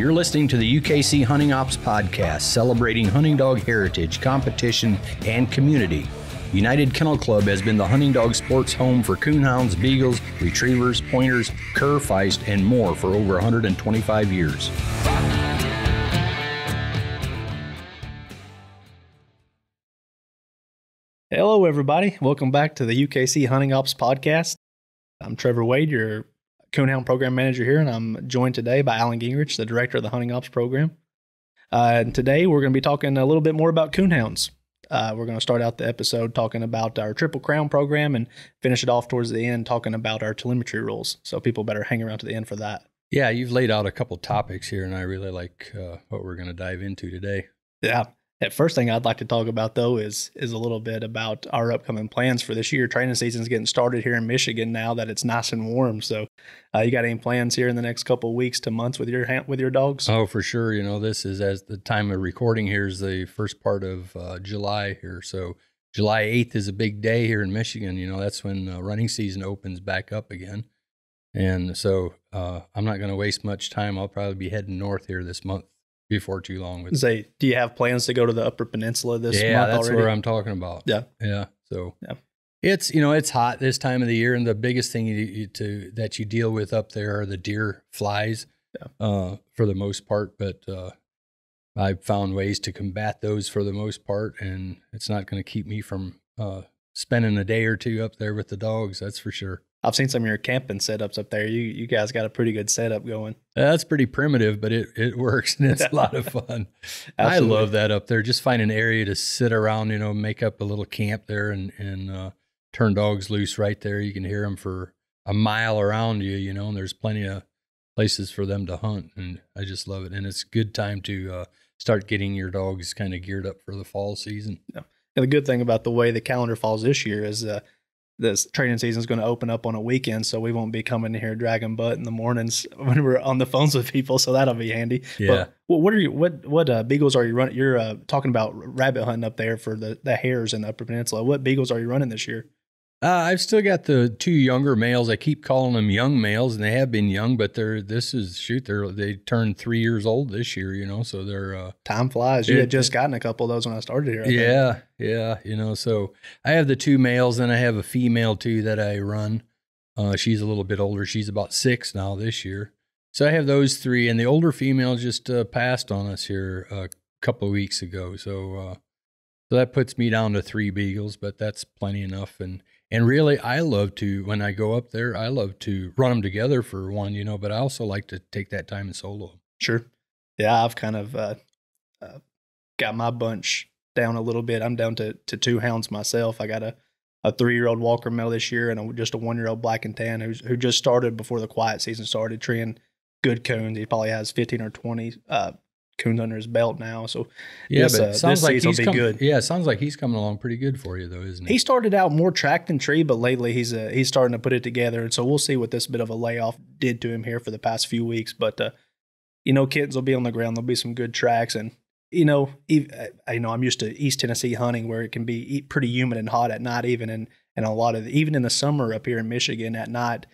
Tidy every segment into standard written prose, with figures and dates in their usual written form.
You're listening to the UKC Hunting Ops Podcast, celebrating hunting dog heritage, competition, and community. United Kennel Club has been the hunting dog sports home for coonhounds, beagles, retrievers, pointers, cur, feist, and more for over 125 years. Hello, everybody. Welcome back to the UKC Hunting Ops Podcast. I'm Trevor Wade, your Coonhound Program Manager here, and I'm joined today by Alan Gingrich, the Director of the Hunting Ops Program. And today, we're going to be talking a little bit more about coonhounds. We're going to start out the episode talking about our Triple Crown program and finish it off towards the end talking about our telemetry rules. So people better hang around to the end for that. Yeah, you've laid out a couple topics here, and I really like what we're going to dive into today. Yeah. That first thing I'd like to talk about, though, is a little bit about our upcoming plans for this year. Training season's getting started here in Michigan now that it's nice and warm. So you got any plans here in the next couple of weeks to months with your dogs? Oh, for sure. You know, this is, as the time of recording here, is the first part of July here. So July 8th is a big day here in Michigan. You know, that's when running season opens back up again. And so I'm not going to waste much time. I'll probably be heading north here this month. Before too long. Say, do you have plans to go to the Upper Peninsula this month already? Yeah, that's where I'm talking about. Yeah. Yeah. So yeah. It's, you know, it's hot this time of the year. And the biggest thing that you deal with up there are the deer flies for the most part. But I've found ways to combat those for the most part. And it's not going to keep me from spending a day or two up there with the dogs. That's for sure. I've seen some of your camping setups up there. You guys got a pretty good setup going. That's pretty primitive, but it works, and it's a lot of fun. I love that up there. Just find an area to sit around, you know, make up a little camp there and turn dogs loose right there. You can hear them for a mile around you, you know, and there's plenty of places for them to hunt, and I just love it. And it's a good time to start getting your dogs kind of geared up for the fall season. Yeah. And the good thing about the way the calendar falls this year is this training season is going to open up on a weekend, so we won't be coming here dragging butt in the mornings when we're on the phones with people. So that'll be handy. Yeah. But what beagles are you running? You're talking about rabbit hunting up there for the hares in the Upper Peninsula. What beagles are you running this year? I've still got the two younger males. I keep calling them young males, and they have been young, but they turned 3 years old this year, you know, so they're time flies. You had just gotten a couple of those when I started here. I think. You know, so I have the two males, and I have a female too that I run. She's a little bit older. She's about 6 now this year. So I have those three, and the older female just passed on us here a couple of weeks ago. So that puts me down to 3 beagles, but that's plenty enough. And really, I love to, when I go up there, I love to run them together for one, you know, but I also like to take that time and solo them. Sure. Yeah, I've kind of got my bunch down a little bit. I'm down to 2 hounds myself. I got a 3-year-old Walker male this year and just a 1-year-old black and tan who just started before the quiet season started, treeing good coons. He probably has 15 or 20 coons under his belt now, so yeah. This season will be good. Yeah, it sounds like he's coming along pretty good for you, though, isn't he? He started out more track than tree, but lately he's starting to put it together, and so we'll see what this bit of a layoff did to him here for the past few weeks. But you know, kittens will be on the ground. There'll be some good tracks, and you know, I'm used to East Tennessee hunting where it can be pretty humid and hot at night, and a lot of even in the summer up here in Michigan at night.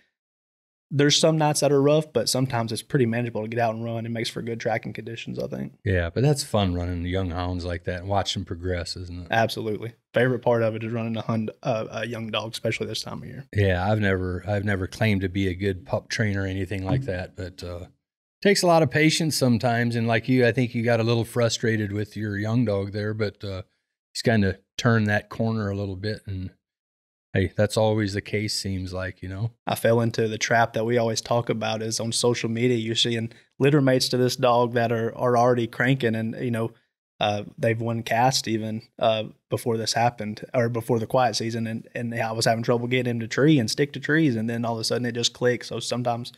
There's some nights that are rough, but sometimes it's pretty manageable to get out and run. It makes for good tracking conditions, I think. Yeah, but that's fun running the young hounds like that and watch them progress, isn't it? Absolutely. Favorite part of it is running a young dog, especially this time of year. Yeah, I've never claimed to be a good pup trainer or anything like that, but takes a lot of patience sometimes. And like you, I think you got a little frustrated with your young dog there, but he's kind of turned that corner a little bit and. Hey, that's always the case, seems like, you know. I fell into the trap that we always talk about is on social media. You're seeing littermates to this dog that are already cranking and, you know, they've won cast even before this happened or before the quiet season. And I was having trouble getting him to tree and stick to trees. And then all of a sudden it just clicks. So sometimes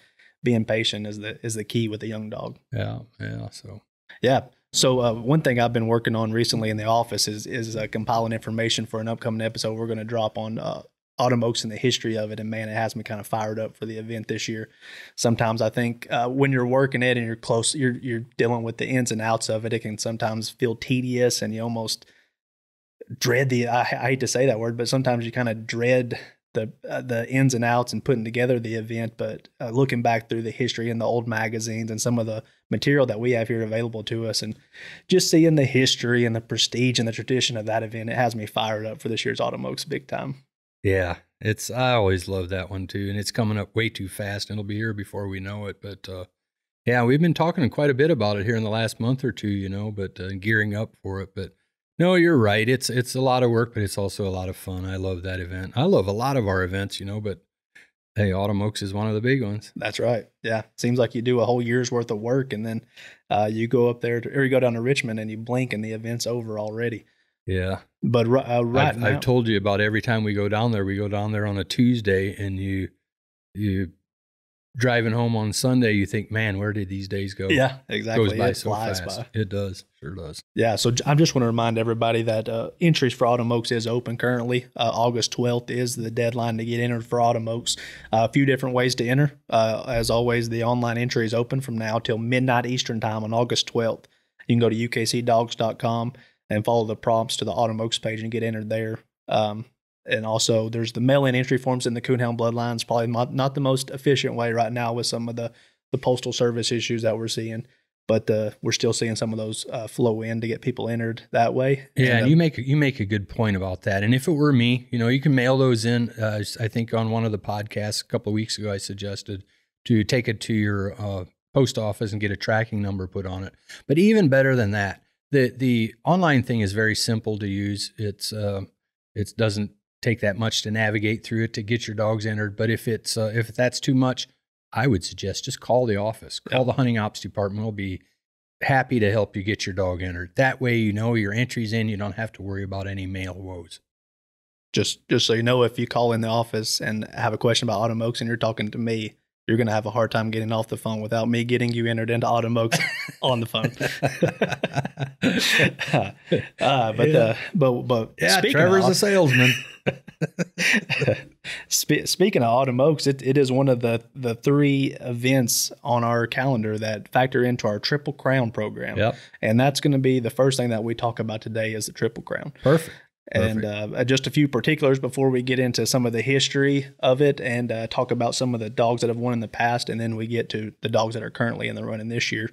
being patient is the key with a young dog. Yeah. Yeah. So, yeah. So one thing I've been working on recently in the office is compiling information for an upcoming episode we're going to drop on autumn oaks and the history of it. And, man, it has me kind of fired up for the event this year. Sometimes I think when you're working it and you're close, you're dealing with the ins and outs of it, it can sometimes feel tedious and you almost dread I hate to say that word, but sometimes you kind of dread the ins and outs and putting together the event, but looking back through the history and the old magazines and some of the material that we have here available to us, and just seeing the history and the prestige and the tradition of that event, it has me fired up for this year's Autumn Oaks big time. Yeah, I always love that one too, and it's coming up way too fast, and it'll be here before we know it. But yeah, we've been talking quite a bit about it here in the last month or two, you know, but gearing up for it. But no, you're right. It's a lot of work, but it's also a lot of fun. I love that event. I love a lot of our events, you know, but hey, Autumn Oaks is one of the big ones. That's right. Yeah. Seems like you do a whole year's worth of work, and then you go up there or you go down to Richmond and you blink and the event's over already. Yeah. But right now, I've told you about every time we go down there on a Tuesday, and you driving home on Sunday, you think, man, where did these days go? Yeah, exactly. It goes by so fast. It does. Sure does. Yeah, so I just want to remind everybody that entries for Autumn Oaks is open currently. August 12th is the deadline to get entered for Autumn Oaks. A few different ways to enter. As always, the online entry is open from now till midnight Eastern time on August 12th. You can go to ukcdogs.com and follow the prompts to the Autumn Oaks page and get entered there. And also, there's the mail-in entry forms in the Coonhound Bloodlines. Probably not the most efficient way right now with some of the postal service issues that we're seeing. But we're still seeing some of those flow in to get people entered that way. Yeah, and you make a good point about that. And if it were me, you know, you can mail those in. I think on one of the podcasts a couple of weeks ago, I suggested to take it to your post office and get a tracking number put on it. But even better than that, the online thing is very simple to use. It doesn't take that much to navigate through it to get your dogs entered. But if that's too much, I would suggest just call the office, call the hunting ops department. We'll be happy to help you get your dog entered. That way, you know, your entry's in, you don't have to worry about any mail woes. Just so you know, if you call in the office and have a question about Autumn Oaks and you're talking to me, you're going to have a hard time getting off the phone without me getting you entered into Autumn Oaks on the phone. Trevor's a salesman. Speaking of Autumn Oaks, it is one of the three events on our calendar that factor into our Triple Crown program. Yep. And that's going to be the first thing that we talk about today is the Triple Crown. Perfect. Perfect. And just a few particulars before we get into some of the history of it and talk about some of the dogs that have won in the past, and then we get to the dogs that are currently in the running this year.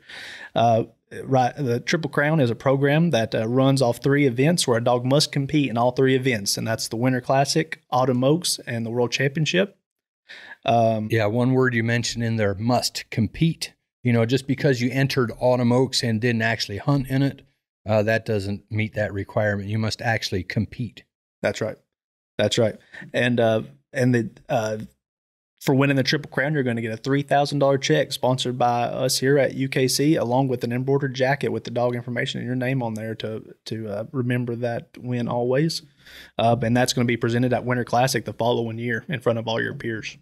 The Triple Crown is a program that runs off three events where a dog must compete in all three events, and that's the Winter Classic, Autumn Oaks, and the World Championship. Yeah, one word you mentioned in there, must compete. You know, just because you entered Autumn Oaks and didn't actually hunt in it, that doesn't meet that requirement. You must actually compete. That's right. That's right. And for winning the Triple Crown, you're going to get a $3,000 check sponsored by us here at UKC, along with an embroidered jacket with the dog information and your name on there to remember that win always. And that's going to be presented at Winter Classic the following year in front of all your peers.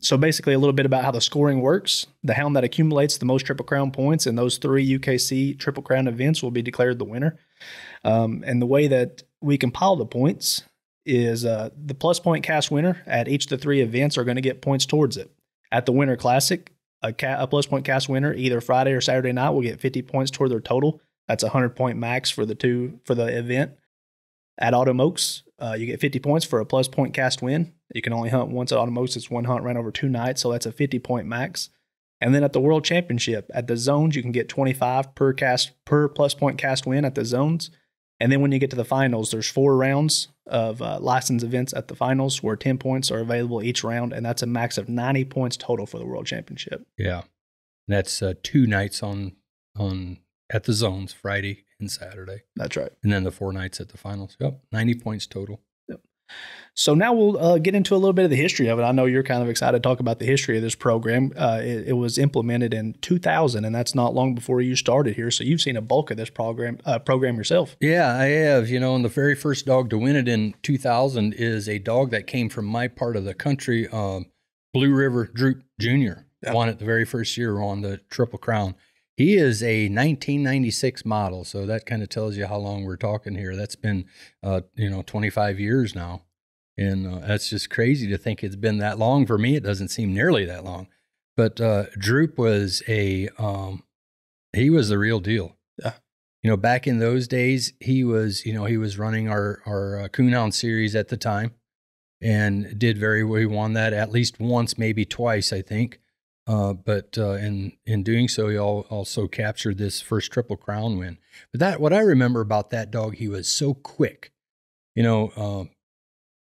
So basically a little bit about how the scoring works. The hound that accumulates the most Triple Crown points in those three UKC Triple Crown events will be declared the winner. And the way that we compile the points is the plus point cast winner at each of the three events are going to get points towards it. At the Winter Classic, a plus point cast winner either Friday or Saturday night will get 50 points toward their total. That's a 100-point max for the event. At Autumn Oaks, you get 50 points for a plus point cast win. You can only hunt once at Autumn Oaks. It's one hunt ran over two nights, so that's a 50-point max. And then at the World Championship, at the zones, you can get 25 per plus point cast win at the zones. And then when you get to the finals, there's four rounds of licensed events at the finals where 10 points are available each round, and that's a max of 90 points total for the World Championship. Yeah, that's two nights on at the zones, Friday and Saturday. That's right. And then the four nights at the finals. Yep, 90 points total. So now we'll get into a little bit of the history of it. I know you're kind of excited to talk about the history of this program. It was implemented in 2000, and that's not long before you started here. So you've seen a bulk of this program yourself. Yeah, I have. You know, and the very first dog to win it in 2000 is a dog that came from my part of the country. Blue River Droop Jr. Yeah. Won it the very first year on the Triple Crown. He is a 1996 model, so that kind of tells you how long we're talking here. That's been, 25 years now, and that's just crazy to think it's been that long. For me, it doesn't seem nearly that long. But Droop was he was the real deal. Yeah. You know, back in those days, he was running our Coonhound series at the time, and did very well. He won that at least once, maybe twice, I think. But in doing so, he also captured this first Triple Crown win. But that, what I remember about that dog, he was so quick. You know,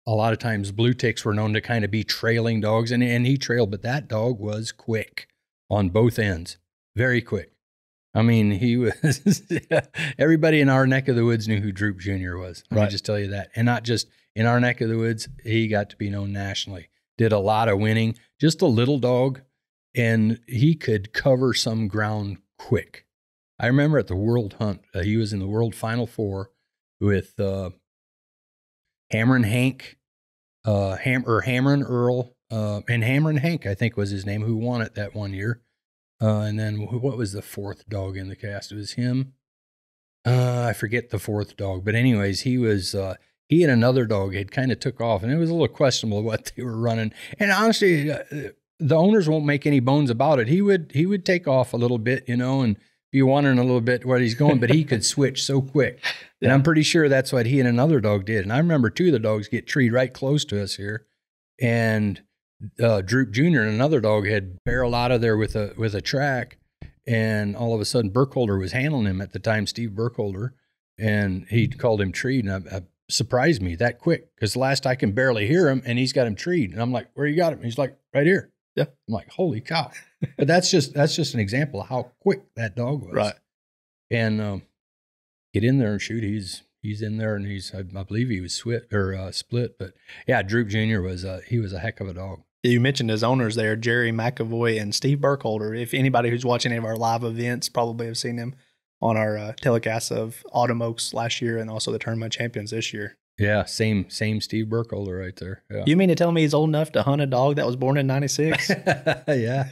a lot of times blue ticks were known to kind of be trailing dogs, and he trailed, but that dog was quick on both ends, very quick. I mean, he was, everybody in our neck of the woods knew who Droop Jr. was. Let me just tell you that. And not just in our neck of the woods, he got to be known nationally, did a lot of winning, just a little dog. And he could cover some ground quick. I remember at the World Hunt, he was in the World Final Four with Hammerin Hank, Hammerin Earl, and Hammerin Hank, I think was his name, who won it that one year. And then what was the fourth dog in the cast? It was him. I forget the fourth dog. But anyways, he was... he and another dog had kind of took off, and it was a little questionable what they were running. And honestly... the owners won't make any bones about it. He would take off a little bit, you know, and be wondering a little bit where he's going, but he could switch so quick. And I'm pretty sure that's what he and another dog did. And I remember two of the dogs get treed right close to us here, and Droop Jr. and another dog had barreled out of there with a track, and all of a sudden Burkholder was handling him at the time, Steve Burkholder, and he called him treed, and I surprised me that quick, because last I can barely hear him, and he's got him treed, and I'm like, where you got him? He's like, right here. Yeah. I'm like, holy cow. But that's just an example of how quick that dog was. Right. And get in there and shoot. He's in there, and I believe he was split, but yeah, Droop Jr. was a heck of a dog. You mentioned his owners there, Jerry McAvoy and Steve Burkholder. If anybody who's watching any of our live events probably have seen them on our telecast of Autumn Oaks last year and also the Tournament Champions this year. Yeah, same Steve Burkholder right there. Yeah. You mean to tell me he's old enough to hunt a dog that was born in '96? Yeah.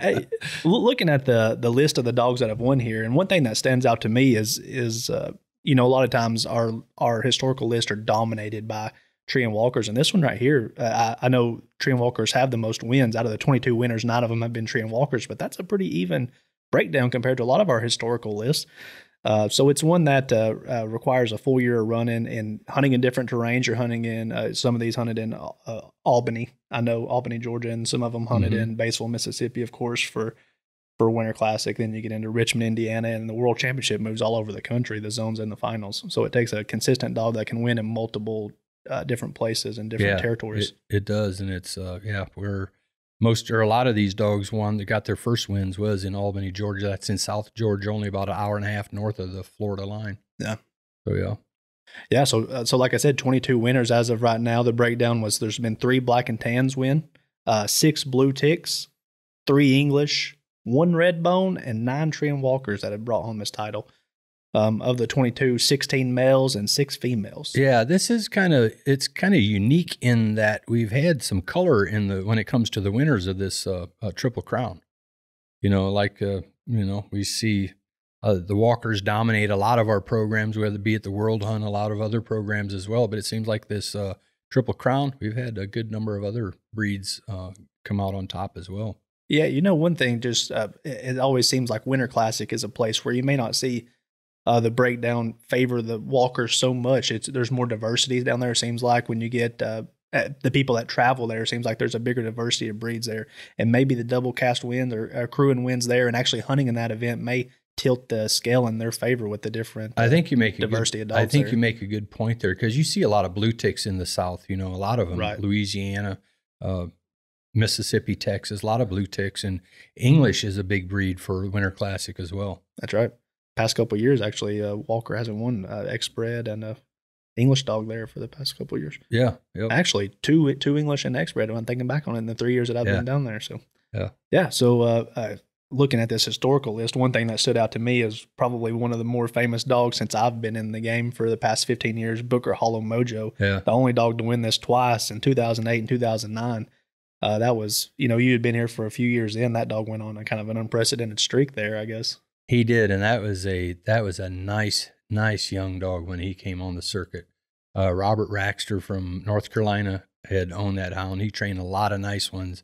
Hey, looking at the list of the dogs that have won here, and one thing that stands out to me is you know, a lot of times our historical lists are dominated by tree and walkers, and this one right here, I know tree and walkers have the most wins out of the 22 winners. 9 of them have been tree and walkers, but that's a pretty even breakdown compared to a lot of our historical lists. So it's one that requires a full year of running and hunting in different terrains. You're hunting in some of these hunted in Albany. I know Albany, Georgia, and some of them hunted in Batesville, Mississippi, of course, for Winter Classic. Then you get into Richmond, Indiana, and the World Championship moves all over the country, the zones and the finals. So it takes a consistent dog that can win in multiple different places and different territories. It does, and it's a lot of these dogs that got their first wins was in Albany, Georgia. That's in South Georgia, only about an hour and a half north of the Florida line. Yeah. So, yeah. Yeah, so like I said, 22 winners as of right now. The breakdown was there's been 3 black and tans win, 6 blue ticks, 3 English, 1 red bone, and 9 tree and walkers that have brought home this title. Of the 22, 16 males and 6 females. Yeah, this is kind of unique in that we've had some color when it comes to the winners of this Triple Crown. You know, we see the walkers dominate a lot of our programs, whether it be at the World Hunt, a lot of other programs as well. But it seems like this Triple Crown, we've had a good number of other breeds come out on top as well. Yeah, you know, one thing, just it always seems like Winter Classic is a place where you may not see the breakdown favor the walkers so much. There's more diversity down there, it seems like. When you get the people that travel there, it seems like there's a bigger diversity of breeds there. And maybe the double cast wins or crewing wins there and actually hunting in that event may tilt the scale in their favor with the different you make a good point there, because you see a lot of blue ticks in the South, you know, a lot of them, right. Louisiana, Mississippi, Texas, a lot of blue ticks. And English is a big breed for Winter Classic as well. That's right. Past couple of years, actually, Walker hasn't won X-bred and English dog there for the past couple of years. Yeah, yep. Actually, two English and X-bred. I'm thinking back on it in the 3 years that I've been down there. So yeah. So looking at this historical list, one thing that stood out to me is probably one of the more famous dogs since I've been in the game for the past 15 years, Booker Hollow Mojo. Yeah. The only dog to win this twice in 2008 and 2009. That was, you know, you had been here for a few years then. That dog went on a kind of an unprecedented streak there, I guess. He did, and that was a nice young dog when he came on the circuit. Robert Raxter from North Carolina had owned that hound. He trained a lot of nice ones,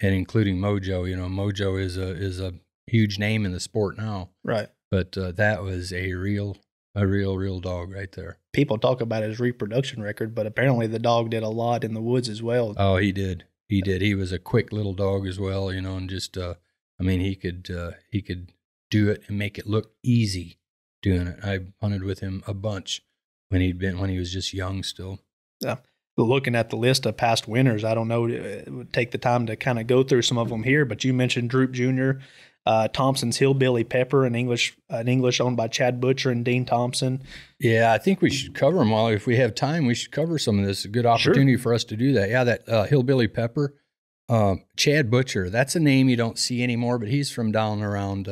and including Mojo. You know, Mojo is a huge name in the sport now. Right. But that was a real a real dog right there. People talk about his reproduction record, but apparently the dog did a lot in the woods as well. Oh, he did. He did. He was a quick little dog as well, you know, and just, I mean, he could do it and make it look easy doing it. I hunted with him a bunch when he was just young still. Yeah. Looking at the list of past winners, I don't know, it would take the time to kind of go through some of them here, but you mentioned Droop Jr., Thompson's Hillbilly Pepper, an English owned by Chad Butcher and Dean Thompson. Yeah, I think we should cover them all. If we have time, we should cover some of this. It's a good opportunity for us to do that. Yeah, that Hillbilly Pepper, Chad Butcher, that's a name you don't see anymore, but he's from down around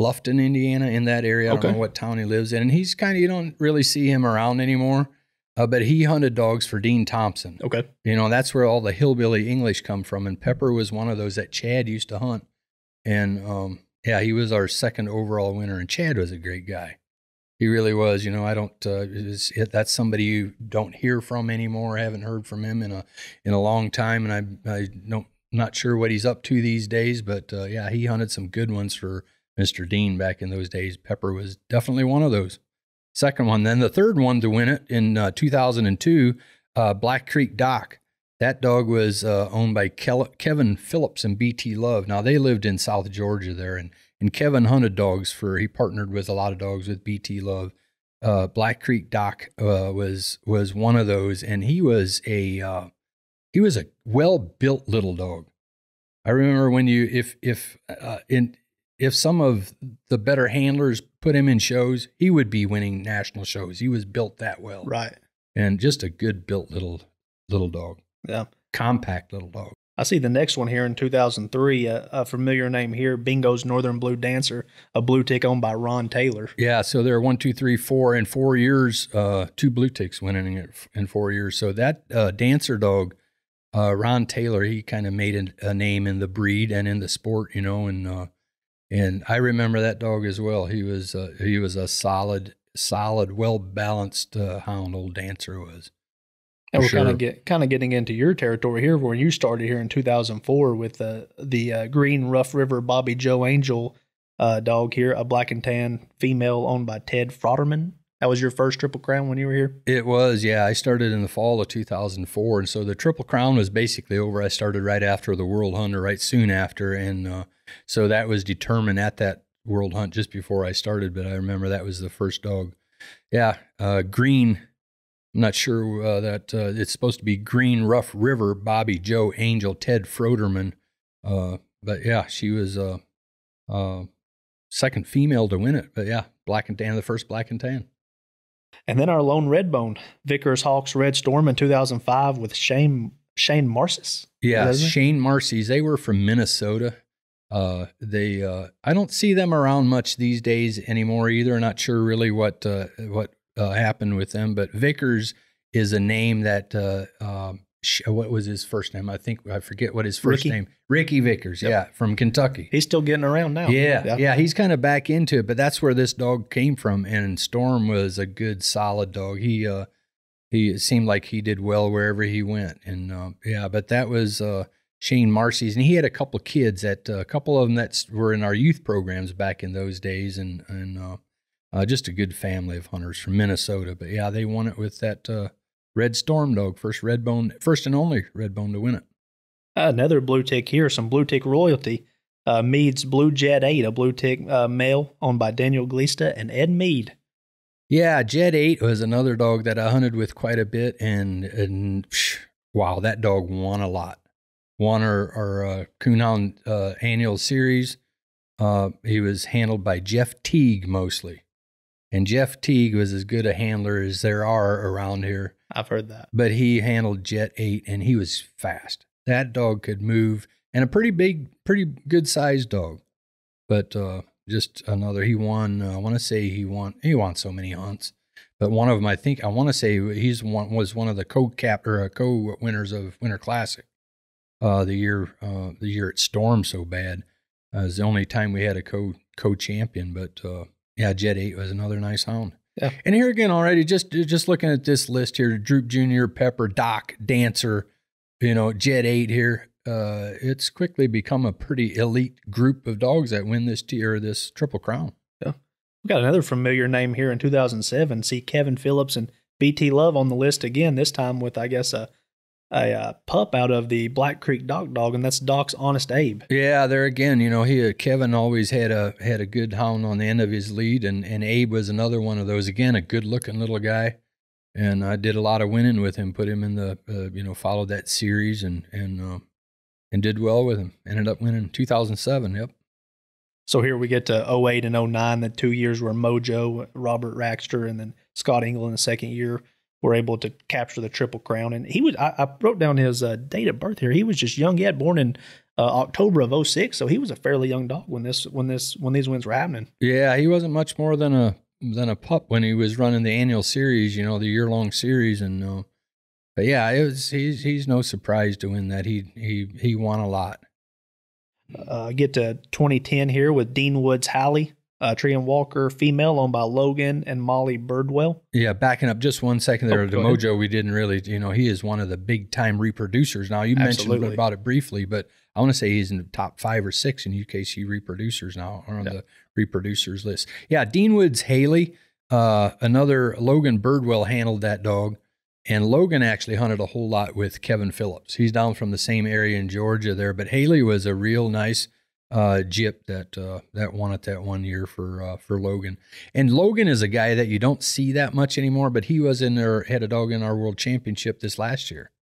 Bluffton, Indiana, in that area. I don't know what town he lives in, and he's kind of, you don't really see him around anymore. But he hunted dogs for Dean Thompson. Okay. You know, that's where all the hillbilly English come from, and Pepper was one of those that Chad used to hunt. And, yeah, he was our second overall winner, and Chad was a great guy. He really was. You know, I don't that's somebody you don't hear from anymore. I haven't heard from him in a long time, and I don't, not sure what he's up to these days, but, yeah, he hunted some good ones for Mr. Dean back in those days. Pepper was definitely one of those. Second one. Then the third one to win it in 2002, Black Creek Doc. That dog was owned by Kevin Phillips and BT Love. Now, they lived in South Georgia there, and Kevin hunted dogs for, he partnered with a lot of dogs with BT Love. Black Creek Doc was one of those, and he was a well-built little dog. I remember when you, if some of the better handlers put him in shows, he would be winning national shows. He was built that well. Right. And just a good built little dog. Yeah. Compact little dog. I see the next one here in 2003, a familiar name here, Bingo's Northern Blue Dancer, a blue tick owned by Ron Taylor. Yeah, so there are 1, 2, 3, 4 in 4 years, two blue ticks winning it in 4 years. So that dancer dog, Ron Taylor, he kind of made a name in the breed and in the sport, you know, and I remember that dog as well. He was a solid, well-balanced hound, old Dancer was. And we're kind of getting into your territory here, where you started here in 2004 with the Green Rough River Bobby Joe Angel dog here, a black and tan female owned by Ted Froederman. That was your first Triple Crown when you were here? It was, yeah. I started in the fall of 2004, and so the Triple Crown was basically over. I started right after the World Hunt, or right soon after, and so that was determined at that World Hunt just before I started, but I remember that was the first dog. Yeah, Green, I'm not sure that it's supposed to be Green Rough River Bobby Joe Angel, Ted Froederman, but yeah, she was second female to win it, but yeah, black and tan, the first black and tan. And then our lone red bone, Vickers Hawks Red Storm in 2005 with Shane Marces. Yeah, Shane Marces. They were from Minnesota. I don't see them around much these days anymore either. I'm not sure really what happened with them. But Vickers is a name that what was his first name? I forget what his first name. Ricky Vickers. Yep. Yeah, from Kentucky. He's still getting around now. Yeah, he's kind of back into it, but that's where this dog came from. And Storm was a good, solid dog. He seemed like he did well wherever he went. And yeah, but that was Shane Marces, and he had a couple of kids that a couple of them that were in our youth programs back in those days, and just a good family of hunters from Minnesota. But yeah, they won it with that. Red Storm dog, first and only red bone to win it. Another blue tick here, some blue tick royalty. Mead's Blue Jet 8, a blue tick male owned by Daniel Glista and Ed Mead. Yeah, Jet 8 was another dog that I hunted with quite a bit, and wow, that dog won a lot. Won our Coonhound annual series. He was handled by Jeff Teague mostly. And Jeff Teague was as good a handler as there are around here. I've heard that. But he handled Jet 8, and he was fast. That dog could move, and a pretty good-sized dog. But just another, he won, I want to say he won so many hunts. But one of them, I think, I want to say was one of the co-winners of Winter Classic the year it stormed so bad. It was the only time we had a co-champion, but... yeah, Jet 8 was another nice hound. Yeah. And here again already, just looking at this list here, Droop Jr., Pepper, Doc, Dancer, you know, Jet 8 here, it's quickly become a pretty elite group of dogs that win this Triple Crown. Yeah. We got another familiar name here in 2007. See Kevin Phillips and BT Love on the list again, this time with, I guess, a pup out of the Black Creek Doc dog, and that's Doc's Honest Abe. Yeah, there again, you know, Kevin always had a good hound on the end of his lead, and Abe was another one of those. Again, a good-looking little guy, and I did a lot of winning with him, put him in the, you know, followed that series and did well with him. Ended up winning 2007, yep. So here we get to 08 and 09, the 2 years where Mojo, Robert Raxter, and then Scott England the second year were able to capture the Triple Crown. And he was, I wrote down his date of birth here. He was just young. He had born in October of 06, so he was a fairly young dog when these wins were happening. Yeah, he wasn't much more than a pup when he was running the annual series, you know, the year-long series. And but yeah, it was, he's no surprise to win that. He won a lot. Get to 2010 here with Dean Woods Halley, Tree and Walker female, owned by Logan and Molly Birdwell. Yeah, backing up just 1 second there, the Mojo, we didn't really, you know, he is one of the big-time reproducers. Now, you mentioned about it briefly, but I want to say he's in the top 5 or 6 in UKC reproducers now, or on the reproducers list. Yeah, Dean Woods Halley, another, Logan Birdwell handled that dog, and Logan actually hunted a whole lot with Kevin Phillips. He's down from the same area in Georgia there, but Haley was a real nice gyp that won it that 1 year for Logan. And Logan is a guy that you don't see that much anymore, but he was in there, had a dog in our World Championship this last year.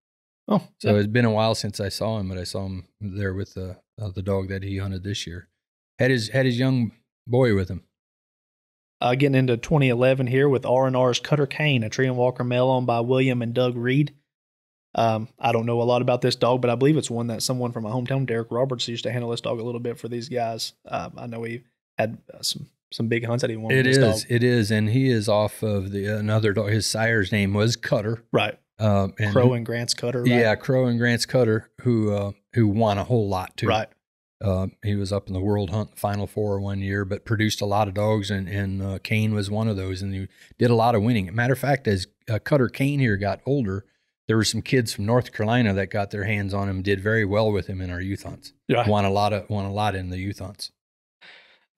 Oh, so yeah. It's been a while since I saw him, but I saw him there with the dog that he hunted this year. Had his young boy with him. Getting into 2011 here with R and R's Cutter Kane, a Tree and Walker male owned by William and Doug Reed. I don't know a lot about this dog, but I believe it's one that someone from my hometown, Derek Roberts, used to handle this dog a little bit for these guys. I know he had some big hunts that he won with this dog. It is, and he is off of another dog. His sire's name was Cutter, right? And Crow and Grant's Cutter, right? Yeah, Crow and Grant's Cutter, who won a whole lot too, right? He was up in the World Hunt Final Four 1 year, but produced a lot of dogs, and Kane was one of those, and he did a lot of winning. Matter of fact, as Cutter Kane here got older, there were some kids from North Carolina that got their hands on him, did very well with him in our youth hunts. Yeah. Won a lot in the youth hunts.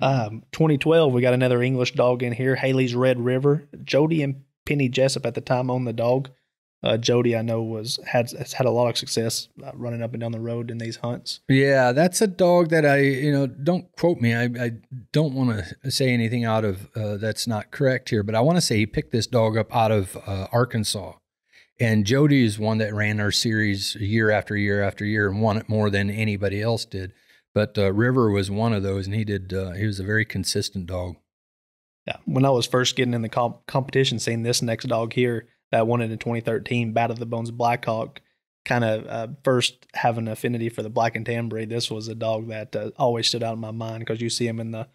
2012, we got another English dog in here, Haley's Red River. Jody and Penny Jessup at the time owned the dog. Jody, I know, has had a lot of success running up and down the road in these hunts. Yeah, that's a dog that I, you know, don't quote me. I don't want to say anything out of that's not correct here, but I want to say he picked this dog up out of Arkansas. And Jody is one that ran our series year after year after year and won it more than anybody else did. But River was one of those, and he was a very consistent dog. Yeah, when I was first getting in the competition scene, this next dog here, that won it in 2013, Bat of the Bones Blackhawk, kind of first have an affinity for the black and tan breed. This was a dog that always stood out in my mind because you see him in the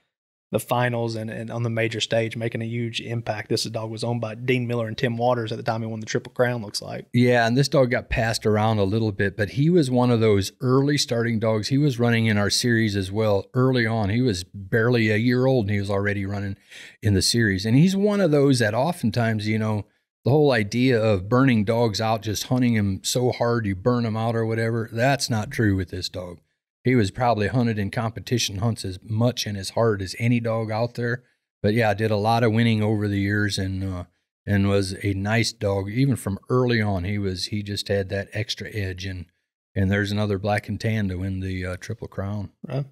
finals and on the major stage making a huge impact. This dog was owned by Dean Miller and Tim Waters at the time he won the Triple Crown, looks like. Yeah, and this dog got passed around a little bit, but he was one of those early starting dogs. He was running in our series as well early on. He was barely a year old, and he was already running in the series. And he's one of those that oftentimes, you know, the whole idea of burning dogs out, just hunting them so hard you burn them out or whatever, that's not true with this dog. He was probably hunted in competition hunts as much and as hard as any dog out there. But yeah, did a lot of winning over the years, and was a nice dog. Even from early on, he just had that extra edge. And there's another black and tan to win the Triple Crown. Right.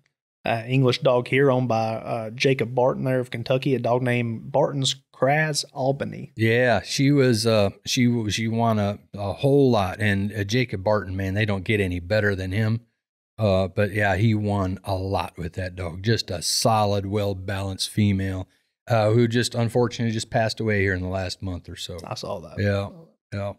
English dog here owned by Jacob Barton there of Kentucky, a dog named Barton's Kraz Albany. Yeah, she was she won a whole lot, and Jacob Barton, man, they don't get any better than him. But yeah, he won a lot with that dog. Just a solid, well-balanced female who just unfortunately just passed away here in the last month or so. I saw that. Yeah, yeah.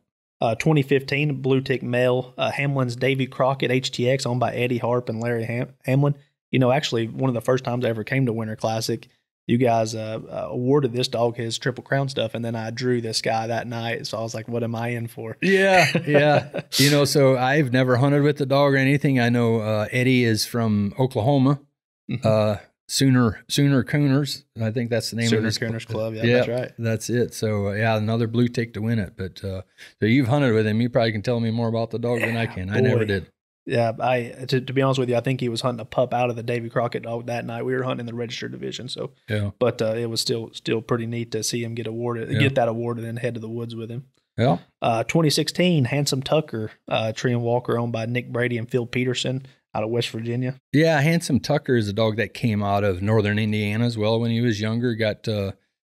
2015 blue tick male Hamlin's Davy Crockett HTX, owned by Eddie Harp and Larry Hamlin. You know, actually, one of the first times I ever came to Winter Classic, you guys awarded this dog his Triple Crown stuff, and then I drew this guy that night, so I was like, what am I in for? Yeah, yeah. You know, so I've never hunted with the dog or anything. I know Eddie is from Oklahoma, mm-hmm. Sooner Cooners. I think that's the name of this Cooners Club. Yeah, that's right. That's it. So, yeah, another blue tick to win it. But so you've hunted with him. You probably can tell me more about the dog than I can. Boy. I never did. Yeah, to be honest with you, I think he was hunting a pup out of the Davy Crockett dog that night. We were hunting in the registered division, so yeah. But it was still pretty neat to see him get awarded, yeah. get that award, and then head to the woods with him. Yeah. 2016, Handsome Tucker, tree and walker owned by Nick Brady and Phil Peterson out of West Virginia. Yeah, Handsome Tucker is a dog that came out of northern Indiana as well. When he was younger, got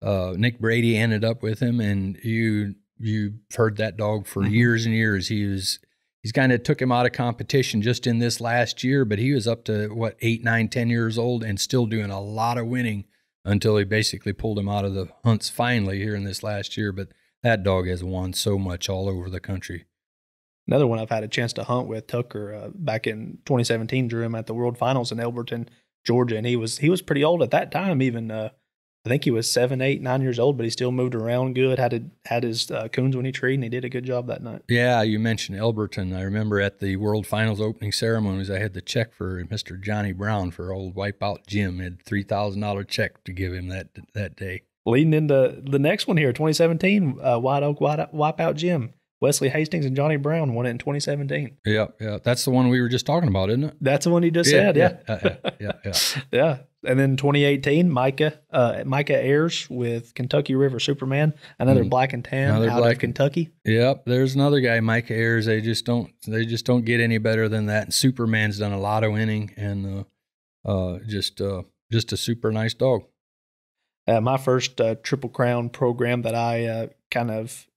Nick Brady ended up with him, and you've heard that dog for years and years. He's kind of took him out of competition just in this last year, but he was up to, what, 8, 9, 10 years old and still doing a lot of winning until he basically pulled him out of the hunts finally here in this last year. But that dog has won so much all over the country. Another one I've had a chance to hunt with, Tucker, back in 2017, drew him at the World Finals in Elberton, Georgia, and he was pretty old at that time. Even I think he was 7, 8, 9 years old, but he still moved around good. Had his coons when he treed, and he did a good job that night. Yeah, you mentioned Elberton. I remember at the World Finals opening ceremonies, I had the check for Mr. Johnny Brown for old Wipeout Jim. He had a $3,000 check to give him that day. Leading into the next one here, 2017, White Oak Wipeout Jim. Wesley Hastings and Johnny Brown won it in 2017. Yeah. That's the one we were just talking about, isn't it? That's the one you just said, yeah. Yeah. And then 2018, Micah Ayers with Kentucky River Superman, another black and tan out of Kentucky. Yep, there's another guy, Micah Ayers. They just don't get any better than that. And Superman's done a lot of winning, and just a super nice dog. My first Triple Crown program that I kind of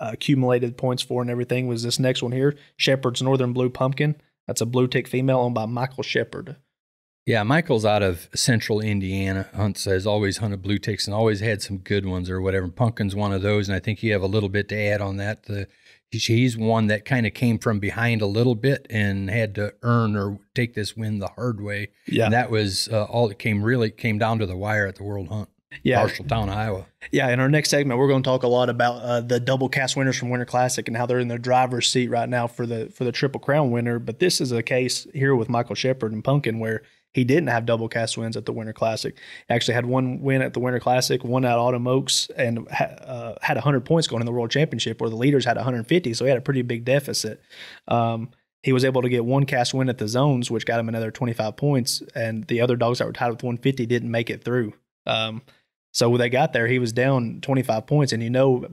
accumulated points for and everything was this next one here, Shepherd's Northern Blue Pumpkin. That's a blue tick female owned by Michael Shepherd. Yeah, Michael's out of central Indiana, has always hunted blue ticks and always had some good ones or whatever. Pumpkin's one of those, and I think you have a little bit to add on that. He's one that kind of came from behind a little bit and had to earn or take this win the hard way. Yeah. And that was all that came down to the wire at the World Hunt. Yeah, Marshalltown, Iowa. Yeah, in our next segment, we're going to talk a lot about the double cast winners from Winter Classic and how they're in the driver's seat right now for the Triple Crown winner. But this is a case here with Michael Shepherd and Pumpkin where he didn't have double cast wins at the Winter Classic. He actually had one win at the Winter Classic, one at Autumn Oaks, and had 100 points going in the World Championship where the leaders had 150, so he had a pretty big deficit. He was able to get one cast win at the Zones, which got him another 25 points, and the other dogs that were tied with 150 didn't make it through. So when they got there, he was down 25 points, and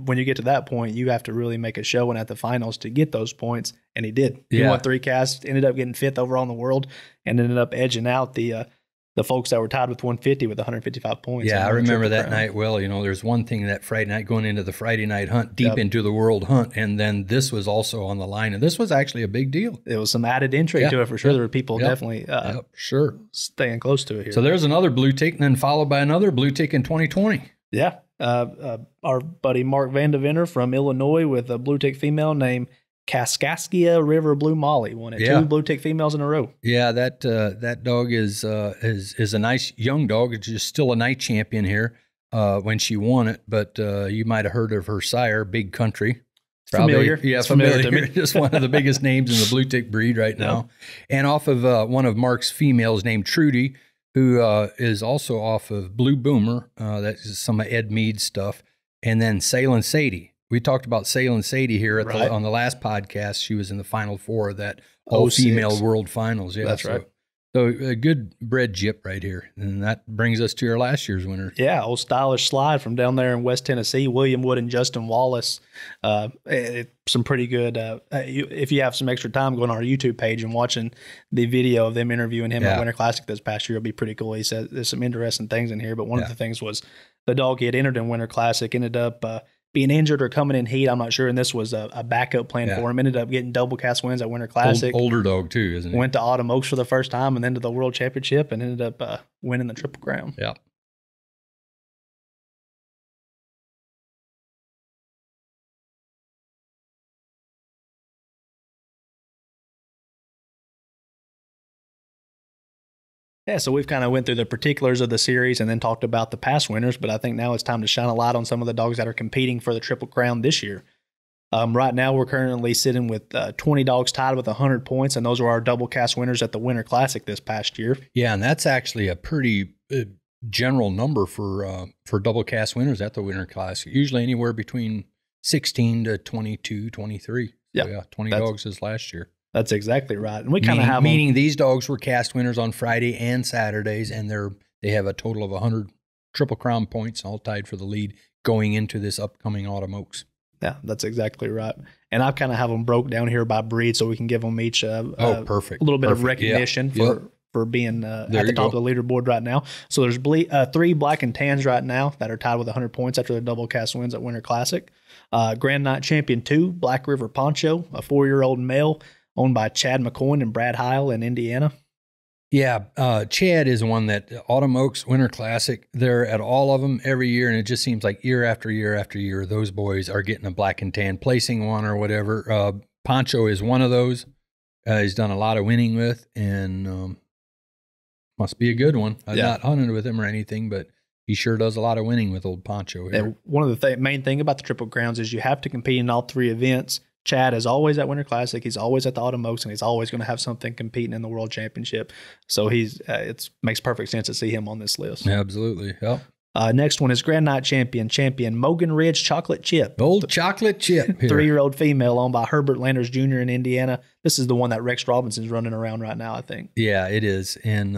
when you get to that point, you have to really make a showing at the finals to get those points, and he did. He won 3 casts, ended up getting 5th overall in the world, and ended up edging out the folks that were tied with 150 with 155 points. Yeah, I remember that night well. You know, there's one thing that Friday night, going into the Friday night hunt, deep into the world hunt, and then this was also on the line, and this was actually a big deal. It was some added intrigue to it for sure. There were people definitely staying close to it here. So there's another blue tick, and then followed by another blue tick in 2020. Yeah. Our buddy Mark Vandeventer from Illinois with a blue tick female named Kaskaskia River Blue Molly won it. Yeah. 2 blue tick females in a row. Yeah, that dog is a nice young dog. It's just still a night champion here when she won it. But you might have heard of her sire, Big Country. Probably, familiar. Yeah, it's familiar to me. Just one of the biggest names in the blue tick breed right now. Yeah. And off of one of Mark's females named Trudy, who is also off of Blue Boomer. That's some of Ed Mead's stuff. And then Sailing Sadie. We talked about Sailing Sadie here on the last podcast. She was in the Final Four of that all-female World Finals. Yeah, that's right. So a good bred gyp right here. And that brings us to our last year's winner. Yeah, old Stylish Slide from down there in West Tennessee, William Wood and Justin Wallace. Some pretty good if you have some extra time, going on our YouTube page and watching the video of them interviewing him at Winter Classic this past year. It'll be pretty cool. He said there's some interesting things in here, but one of the things was the dog he had entered in Winter Classic ended up being injured or coming in heat, I'm not sure. And this was a backup plan for him. Ended up getting double cast wins at Winter Classic. Older dog too, isn't it? Went to Autumn Oaks for the first time and then to the World Championship and ended up winning the Triple Crown. Yeah. Yeah, so we've kind of went through the particulars of the series and then talked about the past winners, but I think now it's time to shine a light on some of the dogs that are competing for the Triple Crown this year. Right now, we're currently sitting with 20 dogs tied with 100 points, and those are our double cast winners at the Winter Classic this past year. Yeah, and that's actually a pretty general number for double cast winners at the Winter Classic, usually anywhere between 16 to 22, 23. So, 20 dogs is last year. That's exactly right. And we kind of have meaning these dogs were cast winners on Friday and Saturdays, and they have a total of 100 Triple Crown points, all tied for the lead going into this upcoming Autumn Oaks. Yeah, that's exactly right. And I kind of have them broke down here by breed, so we can give them each a little bit of recognition for being at the top of the leaderboard right now. So there's three black and tans right now that are tied with 100 points after their double cast wins at Winter Classic. Grand Night Champion 2, Black River Poncho, a 4-year-old male owned by Chad McCoyne and Brad Heil in Indiana. Yeah, Chad is the one that Autumn Oaks, Winter Classic, they're at all of them every year, and it just seems like year after year after year, those boys are getting a black and tan, placing one or whatever. Poncho is one of those. He's done a lot of winning with, and must be a good one. I've not hunted with him or anything, but he sure does a lot of winning with old Poncho here. And one of the main thing about the Triple Crowns is you have to compete in all three events. Chad is always at Winter Classic. He's always at the Autumn Oaks, and he's always going to have something competing in the World Championship. So it makes perfect sense to see him on this list. Yeah, absolutely. Yep. Next one is Grand Night Champion Mogan Ridge Chocolate Chip. Old Chocolate Chip. 3-year-old female owned by Herbert Landers Jr. in Indiana. This is the one that Rex Robinson's running around right now, I think. Yeah, it is. And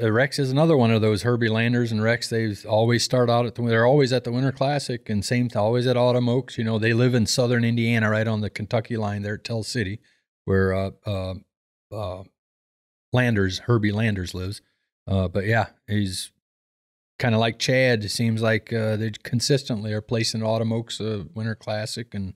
Rex is another one of those Herbie Landers and Rex. They always start out they're always at the Winter Classic and always at Autumn Oaks. You know, they live in southern Indiana right on the Kentucky line there at Tell City where Herbie Landers lives. But yeah, he's kind of like Chad, it seems like they consistently are placing Autumn Oaks, Winter Classic, and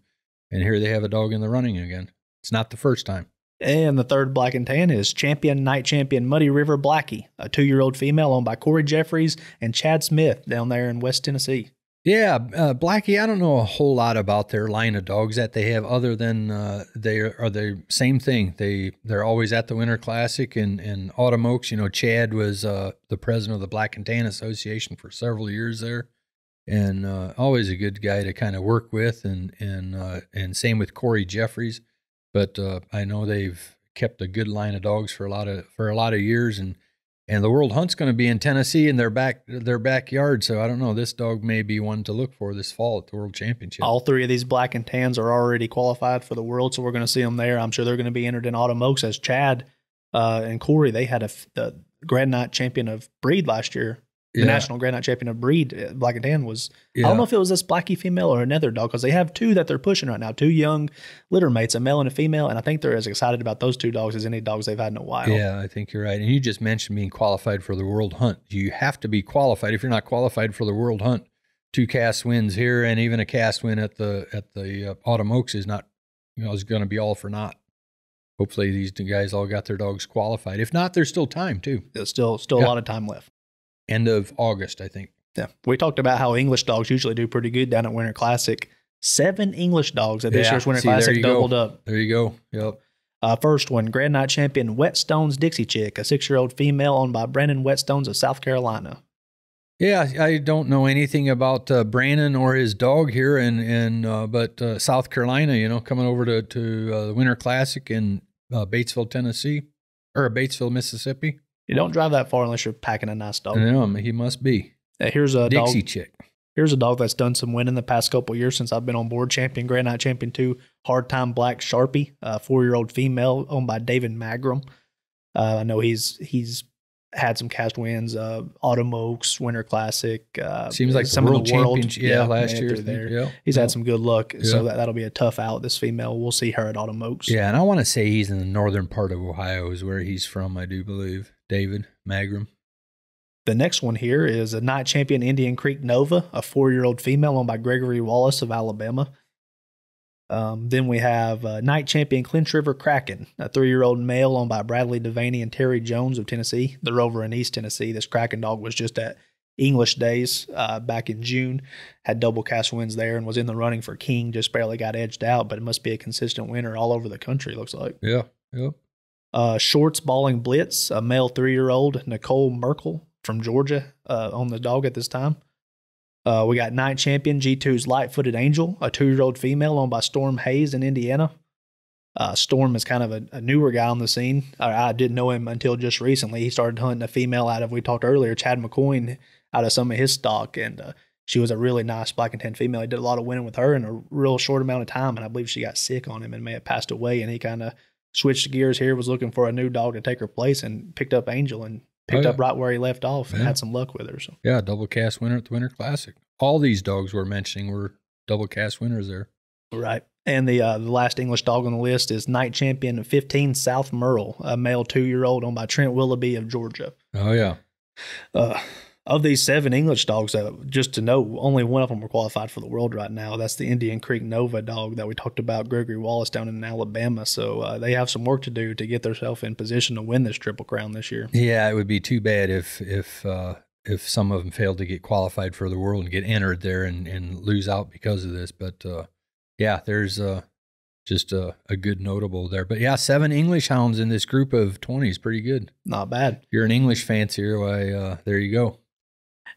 here they have a dog in the running again. It's not the first time. And the third black and tan is Night Champion Muddy River Blackie, a 2-year-old female owned by Corey Jeffries and Chad Smith down there in West Tennessee. Yeah, Blackie, I don't know a whole lot about their line of dogs that they have other than they are the same thing. They're always at the Winter Classic and Autumn Oaks. You know, Chad was the president of the Black and Tan Association for several years there and always a good guy to kind of work with and same with Corey Jeffries. But I know they've kept a good line of dogs for a lot of years and the World Hunt's going to be in Tennessee in their backyard, so I don't know. This dog may be one to look for this fall at the World Championship. All three of these black and tans are already qualified for the World, so we're going to see them there. I'm sure they're going to be entered in Autumn Oaks as Chad and Corey. They had the Grand Night Champion of Breed last year. The National Grand Night Champion of Breed, Black and Tan, was, I don't know if it was this Blackie female or another dog, because they have two that they're pushing right now, two young litter mates, a male and a female, and I think they're as excited about those two dogs as any dogs they've had in a while. Yeah, I think you're right. And you just mentioned being qualified for the World Hunt. You have to be qualified. If you're not qualified for the World Hunt, 2 cast wins here and even a cast win at the Autumn Oaks is not, is going to be all for naught. Hopefully these two guys all got their dogs qualified. If not, there's still time, too. There's still a lot of time left. End of August, I think. Yeah. We talked about how English dogs usually do pretty good down at Winter Classic. 7 English dogs at this year's Winter Classic doubled up. There you go. Yep. First one, Grand Night Champion Whetstone's Dixie Chick, a 6-year-old female owned by Brandon Whetstones of South Carolina. Yeah, I don't know anything about Brandon or his dog here, but South Carolina, coming over to the Winter Classic in Batesville, Mississippi. You don't drive that far unless you're packing a nice dog. No, he must be. Here's a Dixie Chick. Here's a dog that's done some winning the past couple of years since I've been on board. Grand Night Champion 2, Hard Time Black Sharpie, a 4-year-old female owned by David Magrum. I know he's had some cast wins, Autumn Oaks, Winter Classic. Seems like some World Championship last year. He's had some good luck, so that'll be a tough out, this female. We'll see her at Autumn Oaks. Yeah, and I want to say he's in the northern part of Ohio is where he's from, I do believe, David Magrum. The next one here is a Night Champion Indian Creek Nova, a 4-year-old female owned by Gregory Wallace of Alabama. Then we have Night Champion Clinch River Kraken, a 3-year-old male owned by Bradley Devaney and Terry Jones of Tennessee. They're over in East Tennessee. This Kraken dog was just at English Days back in June, had double cast wins there and was in the running for King, just barely got edged out, but it must be a consistent winner all over the country, looks like. Yeah, yeah. Shorts Balling Blitz, a male 3-year-old, Nicole Merkel from Georgia, owned the dog at this time. We got Night Champion G2's Light-Footed Angel, a 2-year-old female owned by Storm Hayes in Indiana. Storm is kind of a newer guy on the scene. I didn't know him until just recently. He started hunting a female we talked earlier, Chad McCoyne, out of some of his stock, and she was a really nice black and tan female. He did a lot of winning with her in a real short amount of time, and I believe she got sick on him and may have passed away, and he kind of switched gears here, was looking for a new dog to take her place, and picked up Angel and picked up right where he left off and had some luck with her. So. Yeah, double cast winner at the Winter Classic. All these dogs we're mentioning were double cast winners there. Right. And the last English dog on the list is Night Champion 15 South Merle, a male 2-year-old owned by Trent Willoughby of Georgia. Oh, yeah. Of these 7 English dogs, just to know, only one of them are qualified for the world right now. That's the Indian Creek Nova dog that we talked about, Gregory Wallace, down in Alabama. So they have some work to do to get themselves in position to win this Triple Crown this year. Yeah, it would be too bad if some of them failed to get qualified for the world and get entered there and lose out because of this. But, yeah, there's just a good notable there. But, yeah, 7 English hounds in this group of 20 is pretty good. Not bad. If you're an English fancier, why, there you go.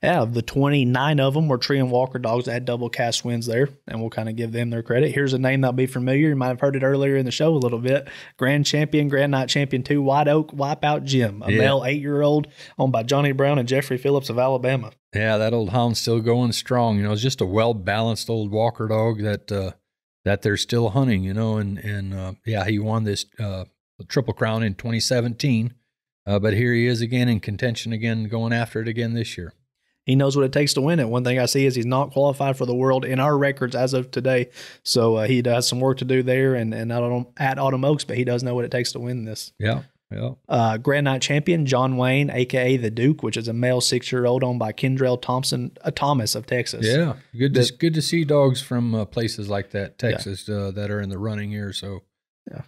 Yeah, of the 29 of them were Tree and Walker dogs that had double cast wins there, and we'll kind of give them their credit. Here's a name that'll be familiar. You might have heard it earlier in the show a little bit. Grand Champion, Grand Night Champion 2, White Oak Wipeout Jim, a male 8-year-old owned by Johnny Brown and Jeffrey Phillips of Alabama. Yeah, that old hound's still going strong. You know, it's just a well-balanced old walker dog that that they're still hunting, you know, and yeah, he won this Triple Crown in 2017, but here he is again in contention again, going after it again this year. He knows what it takes to win it. One thing I see is he's not qualified for the world in our records as of today. So he does some work to do there and at Autumn Oaks, but he does know what it takes to win this. Yeah, yeah. Grand Night Champion, John Wayne, a.k.a. The Duke, which is a male 6-year-old owned by Kendrell Thomas of Texas. Yeah, good to see dogs from places like that, Texas, that are in the running here. So,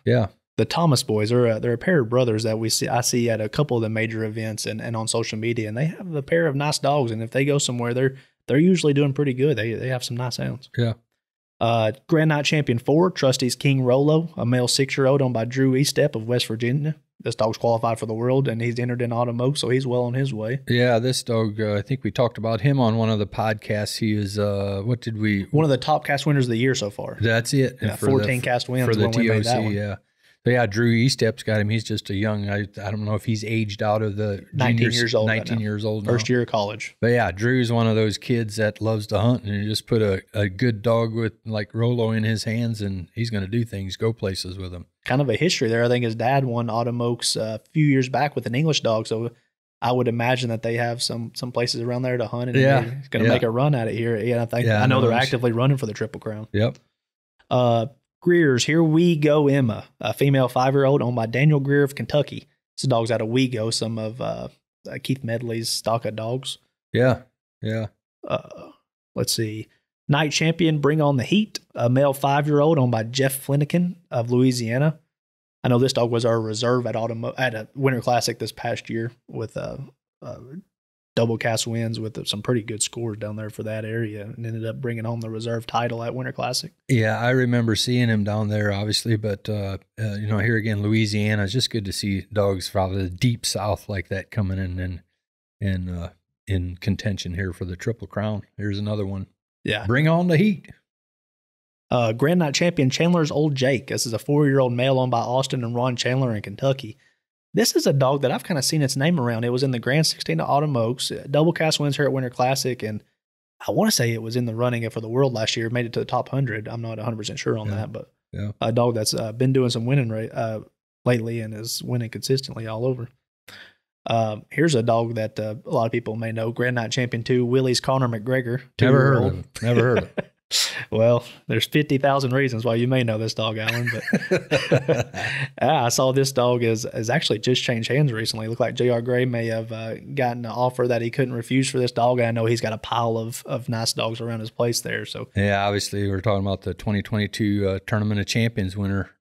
yeah. The Thomas boys they're a pair of brothers that I see at a couple of the major events and on social media, and they have a pair of nice dogs. And if they go somewhere, they're usually doing pretty good. They have some nice hounds. Yeah. Grand Night Champion 4, Trustees King Rolo, a male 6-year-old owned by Drew Estep of West Virginia. This dog's qualified for the world, and he's entered in Autumn Oak, so he's well on his way. Yeah, this dog, I think we talked about him on one of the podcasts. He is one of the top cast winners of the year so far. That's it. Yeah, 14 cast wins for the when TOC. We made that one. Yeah. So, yeah, Drew Estep's got him. He's just a young, I don't know if he's aged out of the 19 years old now. First year of college. But, yeah, Drew's one of those kids that loves to hunt, and you just put a good dog with, like, Rolo in his hands, and he's going to do things, go places with him. Kind of a history there. I think his dad won Autumn Oaks a few years back with an English dog, so I would imagine that they have some places around there to hunt, and he's going to make a run at it here. Yeah, I know they're actively running for the Triple Crown. Yep. Greer's Here We Go Emma, a female 5-year-old owned by Daniel Greer of Kentucky. It's the dog's out of WeGo, some of Keith Medley's stock of dogs. Yeah, yeah. Let's see. Night Champion Bring On The Heat, a male 5-year-old owned by Jeff Flanagan of Louisiana. I know this dog was our reserve at a Winter Classic this past year with double cast wins with some pretty good scores down there for that area, and ended up bringing home the reserve title at Winter Classic. Yeah, I remember seeing him down there, obviously, but, you know, here again, Louisiana, it's just good to see dogs from the deep south like that coming in and in contention here for the Triple Crown. Here's another one. Yeah. Bring on the heat. Grand Night Champion Chandler's Old Jake. This is a 4-year-old male owned by Austin and Ron Chandler in Kentucky. This is a dog that I've kind of seen its name around. It was in the Grand 16 of Autumn Oaks, double cast wins here at Winter Classic, and I want to say it was in the running for the world last year, made it to the top 100. I'm not 100% sure on that, but a dog that's been doing some winning lately and is winning consistently all over. Here's a dog that a lot of people may know, Grand Night Champion 2, Willie's Connor McGregor. Never heard of him. Well, there's 50,000 reasons why you may know this dog, Alan. But I saw this dog is actually just changed hands recently. It looked like J.R. Gray may have gotten an offer that he couldn't refuse for this dog. And I know he's got a pile of nice dogs around his place there. So yeah, obviously we're talking about the 2022 Tournament of Champions winner,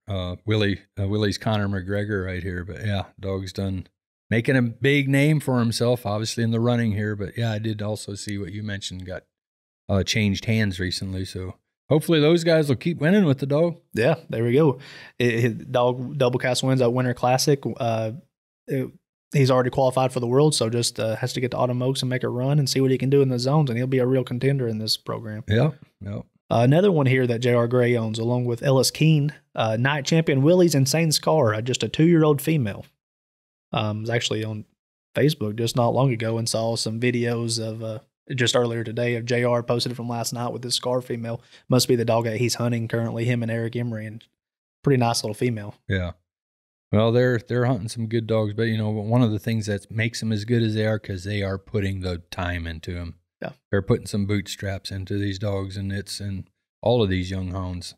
Willie's Connor McGregor right here. But yeah, dog's done making a big name for himself, obviously in the running here. But yeah, I did also see what you mentioned got changed hands recently, so hopefully those guys will keep winning with the dog. Yeah, there we go. Dog double cast wins at Winter Classic. He's already qualified for the world, so just has to get to Autumn Oaks and make a run and see what he can do in the zones, and he'll be a real contender in this program. Yeah, yeah. Another one here that J.R. Gray owns, along with Ellis Keene, Night Champion Willie's Insane Scar, just a 2-year-old female. Was actually on Facebook just not long ago and saw some videos of just earlier today of JR posted from last night with this Scar female. Must be the dog that he's hunting currently, him and Eric Emery, and pretty nice little female. Yeah. Well, they're hunting some good dogs, but you know, one of the things that makes them as good as they are, because they are putting the time into them. Yeah, they're putting some bootstraps into these dogs, and it's in all of these young hounds.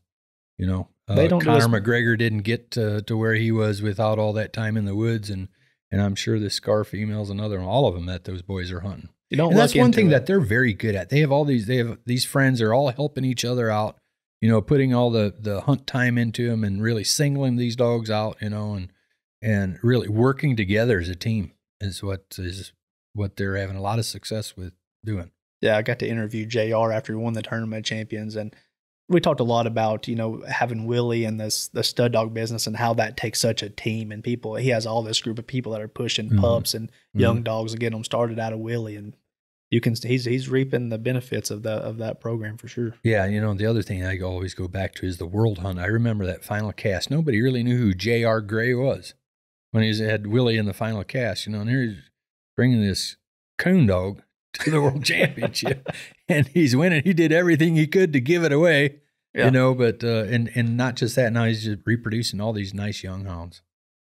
You know, Conor McGregor didn't get to where he was without all that time in the woods, and I'm sure this Scar female's another one. All of them that those boys are hunting. You don't. And that's one thing that they're very good at. They have all these. They have these friends. They're all helping each other out. You know, putting all the hunt time into them and really singling these dogs out, you know, and really working together as a team is what they're having a lot of success with doing. Yeah, I got to interview JR after he won the Tournament of Champions, and we talked a lot about, you know, having Willie and the stud dog business and how that takes such a team and people. He has all this group of people that are pushing pups and young dogs and getting them started out of Willie, and you can he's reaping the benefits of that program for sure. Yeah, you know, the other thing I always go back to is the World Hunt. I remember that final cast. Nobody really knew who J.R. Gray was when he had Willie in the final cast. You know, and here he's bringing this coon dog to the World Championship, and he's winning. He did everything he could to give it away. Yeah. You know, but and not just that. Now he's just reproducing all these nice young hounds.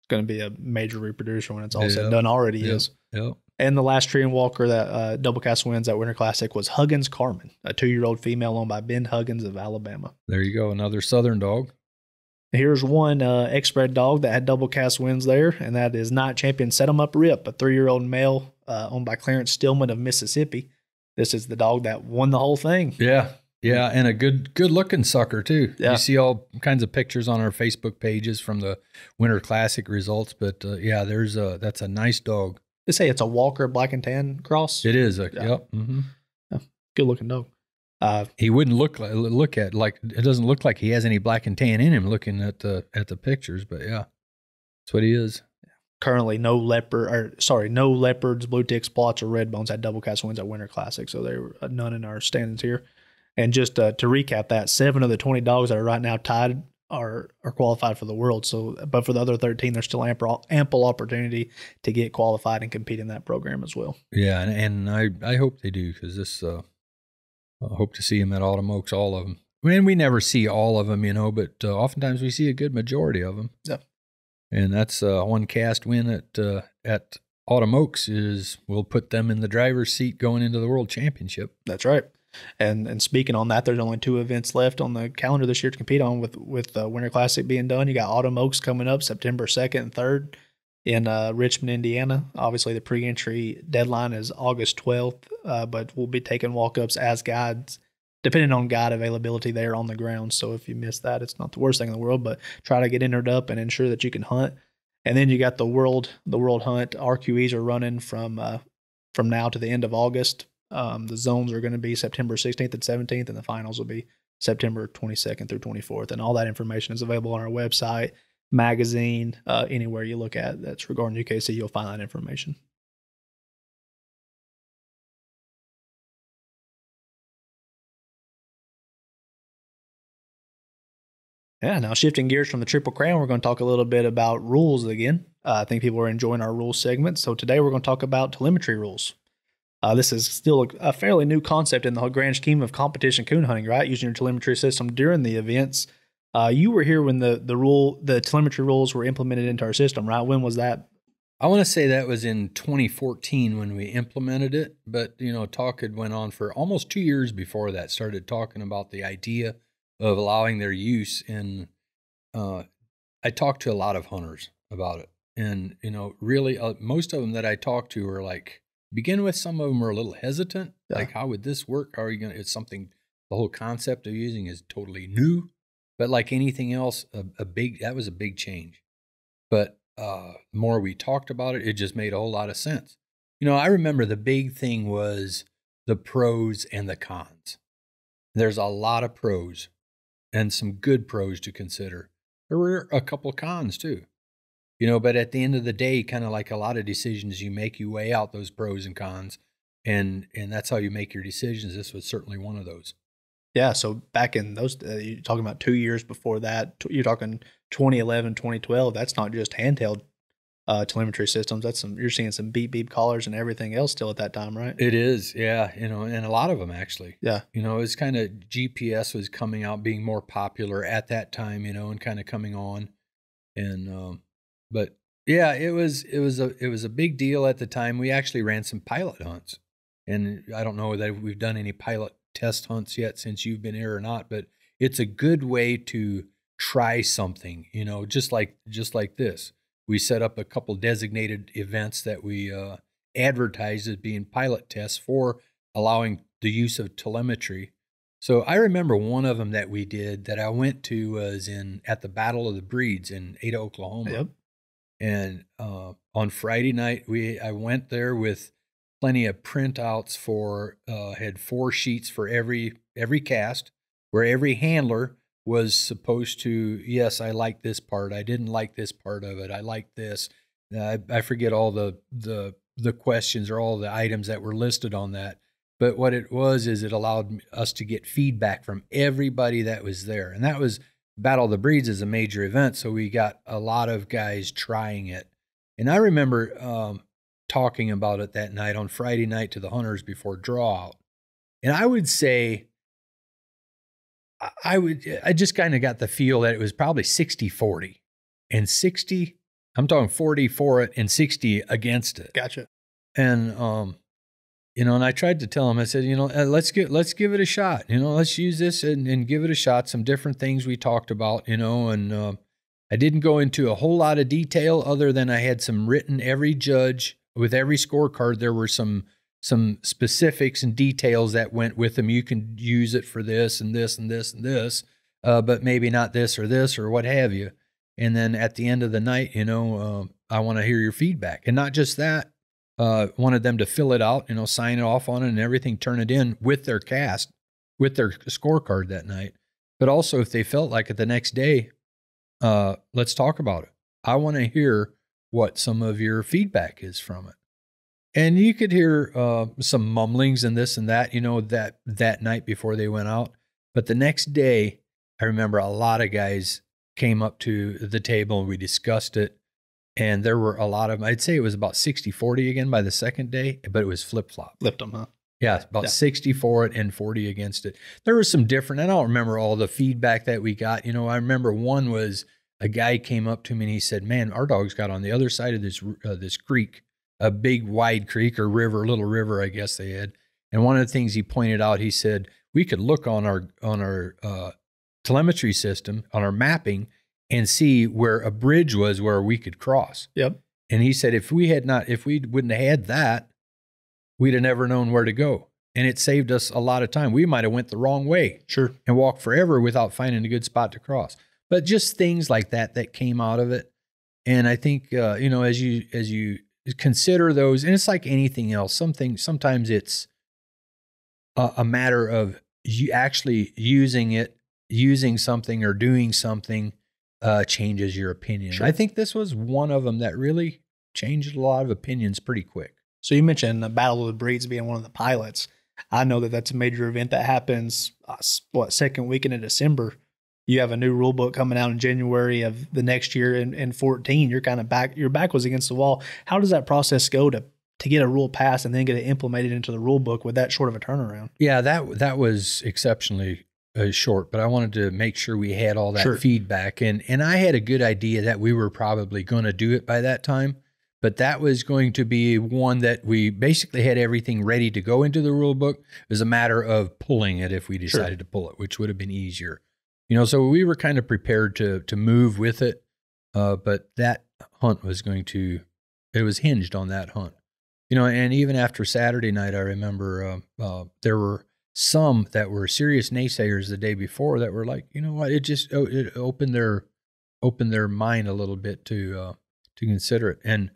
It's going to be a major reproducer when it's all said and done. Already is. Yep. And the last tree and walker that Double Cast wins that Winter Classic was Huggins Carmen, a 2-year-old female owned by Ben Huggins of Alabama. There you go, another Southern dog. Here's one X-bred dog that had Double Cast wins there, and that is Night Champion Set 'em Up Rip, a 3-year-old male owned by Clarence Stillman of Mississippi. This is the dog that won the whole thing. Yeah, yeah, and a good-looking sucker, too. Yeah. You see all kinds of pictures on our Facebook pages from the Winter Classic results, but, yeah, that's a nice dog. They say it's a Walker black and tan cross. It is. Yep. Mm-hmm. Yeah, good looking dog. He wouldn't look like it doesn't look like he has any black and tan in him looking at the pictures, but yeah, that's what he is. Currently no leopards, blue ticks, plots, or red bones had Double Cast wins at Winter Classic. So there were none in our standings here. And just to recap that, 7 of the 20 dogs that are right now tied are qualified for the world. So, but for the other 13, there's still ample opportunity to get qualified and compete in that program as well. Yeah, and I hope they do, because this I hope to see them at Autumn Oaks, all of them. I mean, we never see all of them, you know, but oftentimes we see a good majority of them. Yeah, and that's one cast win at Autumn Oaks will put them in the driver's seat going into the World Championship. That's right. And speaking on that, there's only 2 events left on the calendar this year to compete on with the Winter Classic being done. You got Autumn Oaks coming up September 2nd and 3rd in Richmond, Indiana. Obviously, the pre-entry deadline is August 12th, but we'll be taking walk-ups as guides, depending on guide availability there on the ground. So if you miss that, it's not the worst thing in the world, but try to get entered up and ensure that you can hunt. And then you got the World Hunt. RQEs are running from now to the end of August. The zones are going to be September 16th and 17th, and the finals will be September 22nd through 24th. And all that information is available on our website, magazine, anywhere you look at that's regarding UKC, you'll find that information. Yeah, now shifting gears from the Triple Crown, we're going to talk a little bit about rules again. I think people are enjoying our rules segment. So today we're going to talk about telemetry rules. This is still a fairly new concept in the grand scheme of competition coon hunting, right? Using your telemetry system during the events. You were here when the telemetry rules were implemented into our system, right? When was that? I want to say that was in 2014 when we implemented it, but you know, talk had went on for almost 2 years before that. Started talking about the idea of allowing their use, and I talked to a lot of hunters about it, and you know, really most of them that I talked to were like. Begin with, some of them are a little hesitant. Yeah. Like, how would this work? How are you going to, it's something, the whole concept of using is totally new. But like anything else, that was a big change. But the more we talked about it, it just made a whole lot of sense. You know, I remember the big thing was the pros and the cons. There's a lot of pros and some good pros to consider. There were a couple cons too. You know, but at the end of the day, kind of like a lot of decisions you make, you weigh out those pros and cons, and that's how you make your decisions. This was certainly one of those. Yeah, so back in those, you're talking about 2 years before that, you're talking 2011, 2012. That's not just handheld telemetry systems. That's you're seeing some beep, beep collars and everything else still at that time, right? It is, yeah, you know, and a lot of them actually. Yeah. You know, it's kind of GPS was coming out, being more popular at that time, you know, and kind of coming on, and But yeah, it was a big deal at the time. We actually ran some pilot hunts, and I don't know that we've done any pilot test hunts yet since you've been here or not, but it's a good way to try something, you know, just like this. We set up a couple designated events that we advertised as being pilot tests for allowing the use of telemetry. So I remember one of them that we did that I went to was at the Battle of the Breeds in Ada, Oklahoma. Yep. And on Friday night, I went there with plenty of printouts for had 4 sheets for every cast, where every handler was supposed to, yes, I like this part, I didn't like this part of it, I like this. I forget all the questions or all the items that were listed on that. But what it was is it allowed us to get feedback from everybody that was there. And that was Battle of the Breeds is a major event, so we got a lot of guys trying it. And I remember talking about it that night on Friday night to the hunters before drawout. And I would say I just kind of got the feel that it was probably 60-40. And 60, I'm talking 40 for it and 60 against it. Gotcha. And you know, and I tried to tell him, I said, you know, let's give it a shot. You know, let's use this and give it a shot. Some different things we talked about, you know, and I didn't go into a whole lot of detail other than I had some written every judge with every scorecard. There were some specifics and details that went with them. You can use it for this and this and this and this, but maybe not this or what have you. And then at the end of the night, you know, I want to hear your feedback. And not just that. Wanted them to fill it out, you know, sign it off on it and everything, turn it in with their cast, with their scorecard that night. But also if they felt like it the next day, let's talk about it. I want to hear what some of your feedback is from it. And you could hear some mumblings and this and that, you know, that night before they went out. But the next day, I remember a lot of guys came up to the table and we discussed it. And there were a lot of them. I'd say it was about 60-40 again by the second day, but it was flip-flop. Flipped them, huh? Yeah, about 60 for it and 40 against it. There was some different. I don't remember all the feedback that we got. You know, I remember one was a guy came up to me and he said, man, our dogs got on the other side of this creek, a big wide creek or river, little river, I guess they had. And one of the things he pointed out, he said, we could look on our telemetry system, on our mapping, and see where a bridge was where we could cross. Yep. And he said, if we wouldn't have had that, we'd have never known where to go. And it saved us a lot of time. We might have went the wrong way. Sure. And walked forever without finding a good spot to cross. But just things like that came out of it. And I think, you know, as you consider those, and it's like anything else, sometimes it's a matter of you actually using something or doing something changes your opinion. Sure. I think this was one of them that really changed a lot of opinions pretty quick. So you mentioned the Battle of the Breeds being one of the pilots. I know that's a major event that happens, second weekend of December. You have a new rule book coming out in January of the next year in 14. You're kind of back, your back was against the wall. How does that process go to get a rule passed and then get it implemented into the rule book with that short of a turnaround? Yeah, that was exceptionally short, but I wanted to make sure we had all that feedback. And I had a good idea that we were probably going to do it by that time, but that was going to be one that we basically had everything ready to go into the rule book. It was a matter of pulling it if we decided to pull it, which would have been easier. You know, so we were kind of prepared to move with it, but that hunt was it was hinged on that hunt. You know, and even after Saturday night, I remember there were some that were serious naysayers the day before that were like, you know what, it opened their mind a little bit to consider it. And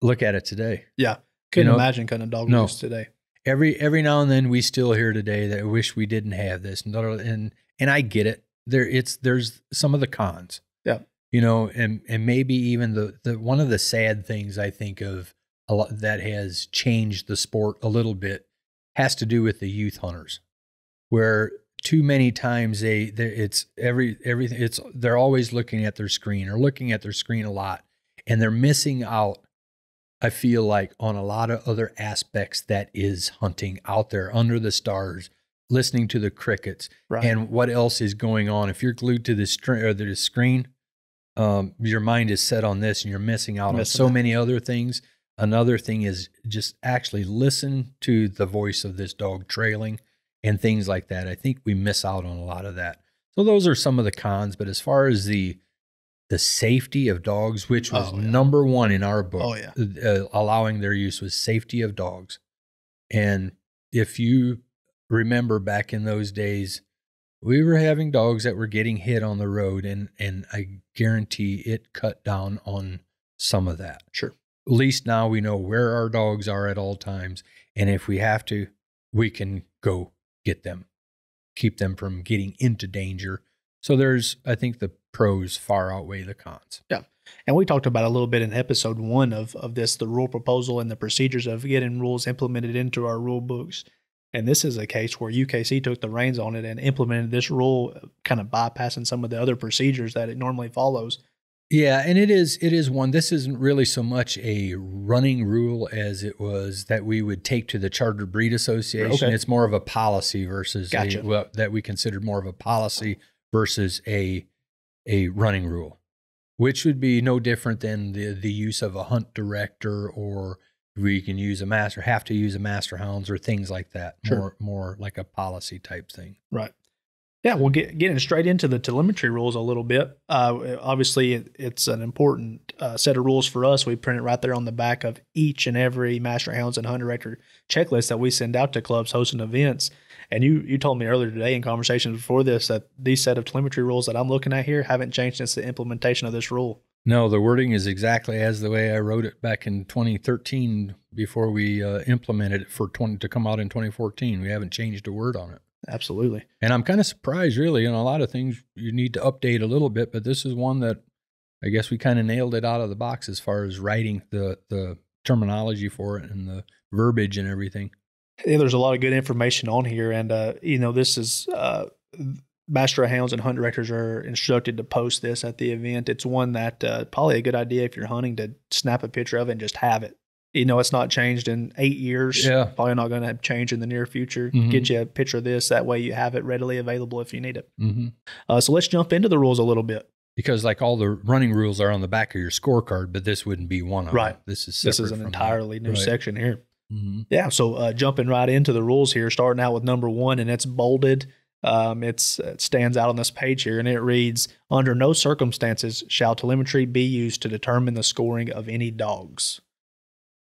look at it today. Yeah. Couldn't imagine cutting a dog loose today. Every now and then we still hear today that I wish we didn't have this. And I get it. There's some of the cons. Yeah. You know, and maybe even the one of the sad things I think of a lot that has changed the sport a little bit has to do with the youth hunters, where too many times they're always looking at their screen or looking at their screen a lot, and they're missing out, I feel like, on a lot of other aspects that is hunting out there under the stars, listening to the crickets and what else is going on. If you're glued to the screen, your mind is set on this and you're missing out on so many other things. Another thing is just actually listen to the voice of this dog trailing and things like that. I think we miss out on a lot of that. So those are some of the cons. But as far as the safety of dogs, which was number one in our book, allowing their use was safety of dogs. And if you remember back in those days, we were having dogs that were getting hit on the road, and I guarantee it cut down on some of that. Sure. At least now we know where our dogs are at all times, and if we have to, we can go get them, keep them from getting into danger. So there's, I think the pros far outweigh the cons. Yeah. And we talked about a little bit in episode one of this, the rule proposal and the procedures of getting rules implemented into our rule books. And this is a case where UKC took the reins on it and implemented this rule, kind of bypassing some of the other procedures that it normally follows. Yeah, and it is one. This isn't really so much a running rule as it was that we would take to the Charter Breed Association. Okay. It's more of a policy versus that we considered more of a policy versus a running rule, which would be no different than the use of a hunt director, or we can use a master, have to use a master hounds or things like that. Sure. More like a policy type thing. Right. Yeah, we'll get straight into the telemetry rules a little bit. Obviously, it's an important set of rules for us. We print it right there on the back of each and every Master Hounds and Hunt Director checklist that we send out to clubs hosting events. And you told me earlier today in conversations before this that these set of telemetry rules that I'm looking at here haven't changed since the implementation of this rule. No, the wording is exactly as the way I wrote it back in 2013 before we implemented it to come out in 2014. We haven't changed a word on it. Absolutely. And I'm kind of surprised, really, on a lot of things you need to update a little bit, but this is one that I guess we kind of nailed it out of the box as far as writing the terminology for it and the verbiage and everything. Yeah, there's a lot of good information on here. And, you know, this is Master of Hounds and Hunt Directors are instructed to post this at the event. It's one that probably a good idea if you're hunting to snap a picture of it and just have it. You know, it's not changed in 8 years. Yeah. Probably not going to change in the near future. Mm-hmm. Get you a picture of this. That way you have it readily available if you need it. Mm-hmm. So let's jump into the rules a little bit. Because like all the running rules are on the back of your scorecard, but this wouldn't be one of them. This is an entirely new section here. Mm-hmm. Yeah. So jumping right into the rules here, starting out with number one, and it's bolded. It stands out on this page here, and it reads, under no circumstances shall telemetry be used to determine the scoring of any dogs.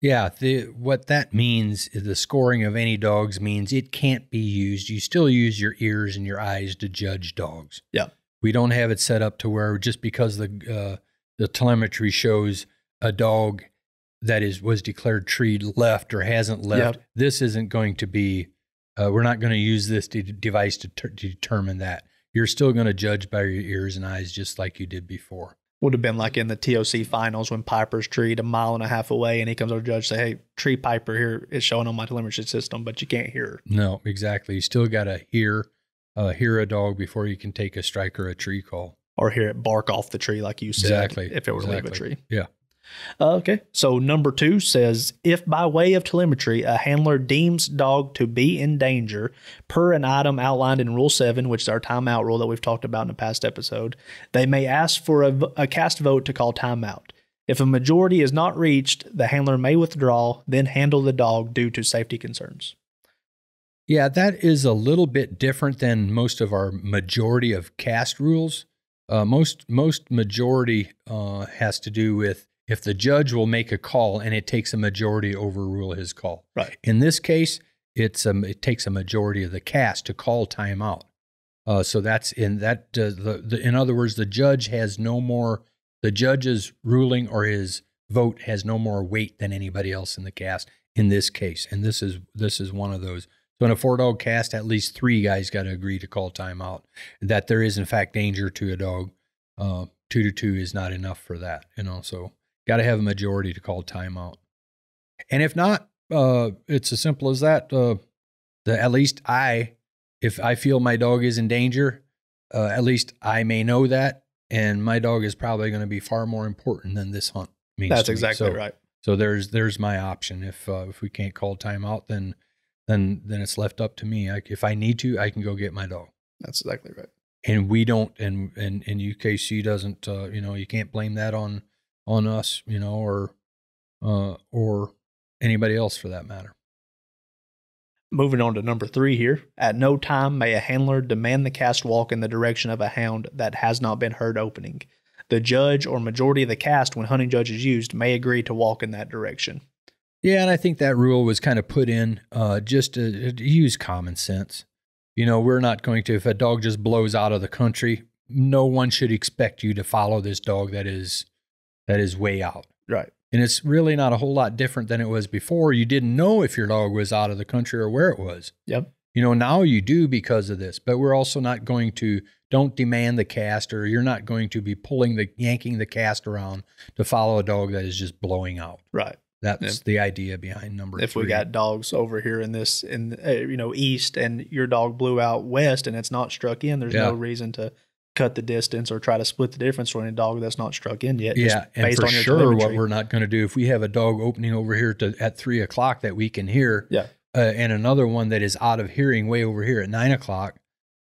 Yeah, what that means is the scoring of any dogs means it can't be used. You still use your ears and your eyes to judge dogs. Yeah. We don't have it set up to where just because the telemetry shows a dog that was declared treed left or hasn't left, this isn't going to be, we're not going to use this device to determine that. You're still going to judge by your ears and eyes just like you did before. Would have been like in the TOC finals when Piper's treed a mile and a half away and he comes over to the judge say, hey, tree Piper here is showing on my telemetry system, but you can't hear her. No, exactly. You still got to hear a dog before you can take a strike or a tree call. Or hear it bark off the tree like you said. Exactly. If it were leave a tree. Yeah. Okay. So number two says, if by way of telemetry, a handler deems dog to be in danger per an item outlined in Rule 7, which is our timeout rule that we've talked about in a past episode, they may ask for a cast vote to call timeout. If a majority is not reached, the handler may withdraw, then handle the dog due to safety concerns. Yeah, that is a little bit different than most of our majority of cast rules. Most majority has to do with if the judge will make a call and it takes a majority to overrule his call. Right. In this case, it takes a majority of the cast to call timeout. So that's in that. In other words, the judge has no more. The judge's ruling or his vote has no more weight than anybody else in the cast in this case. And this is one of those. So in a four-dog cast, at least three guys got to agree to call timeout. That there is in fact danger to a dog. 2 to 2 is not enough for that. You know, so. Got to have a majority to call timeout. And if not, it's as simple as that. At least if I feel my dog is in danger, at least I may know that. And my dog is probably going to be far more important than this hunt means. That's exactly right. So there's my option. If we can't call timeout, then it's left up to me. If I need to, I can go get my dog. That's exactly right. and we don't, and UKC doesn't, you know, you can't blame that on us, you know, or anybody else for that matter. Moving on to number 3 here. At no time may a handler demand the cast walk in the direction of a hound that has not been heard opening. The judge or majority of the cast, when hunting judge is used, may agree to walk in that direction. Yeah, and I think that rule was kind of put in just to use common sense. You know, we're not going to, if a dog just blows out of the country, no one should expect you to follow this dog that is way out. Right. And it's really not a whole lot different than it was before. You didn't know if your dog was out of the country or where it was. Yep. You know, now you do because of this, but we're also not going to, don't demand the cast, or you're not going to be yanking the cast around to follow a dog that is just blowing out. Right. That's the idea behind number 3. If we got dogs over here in this, you know, east, and your dog blew out west and it's not struck in, there's no reason to cut the distance or try to split the difference for any dog that's not struck in yet. Yeah, and for sure what we're not going to do, if we have a dog opening over here at 3 o'clock that we can hear, and another one that is out of hearing way over here at 9 o'clock,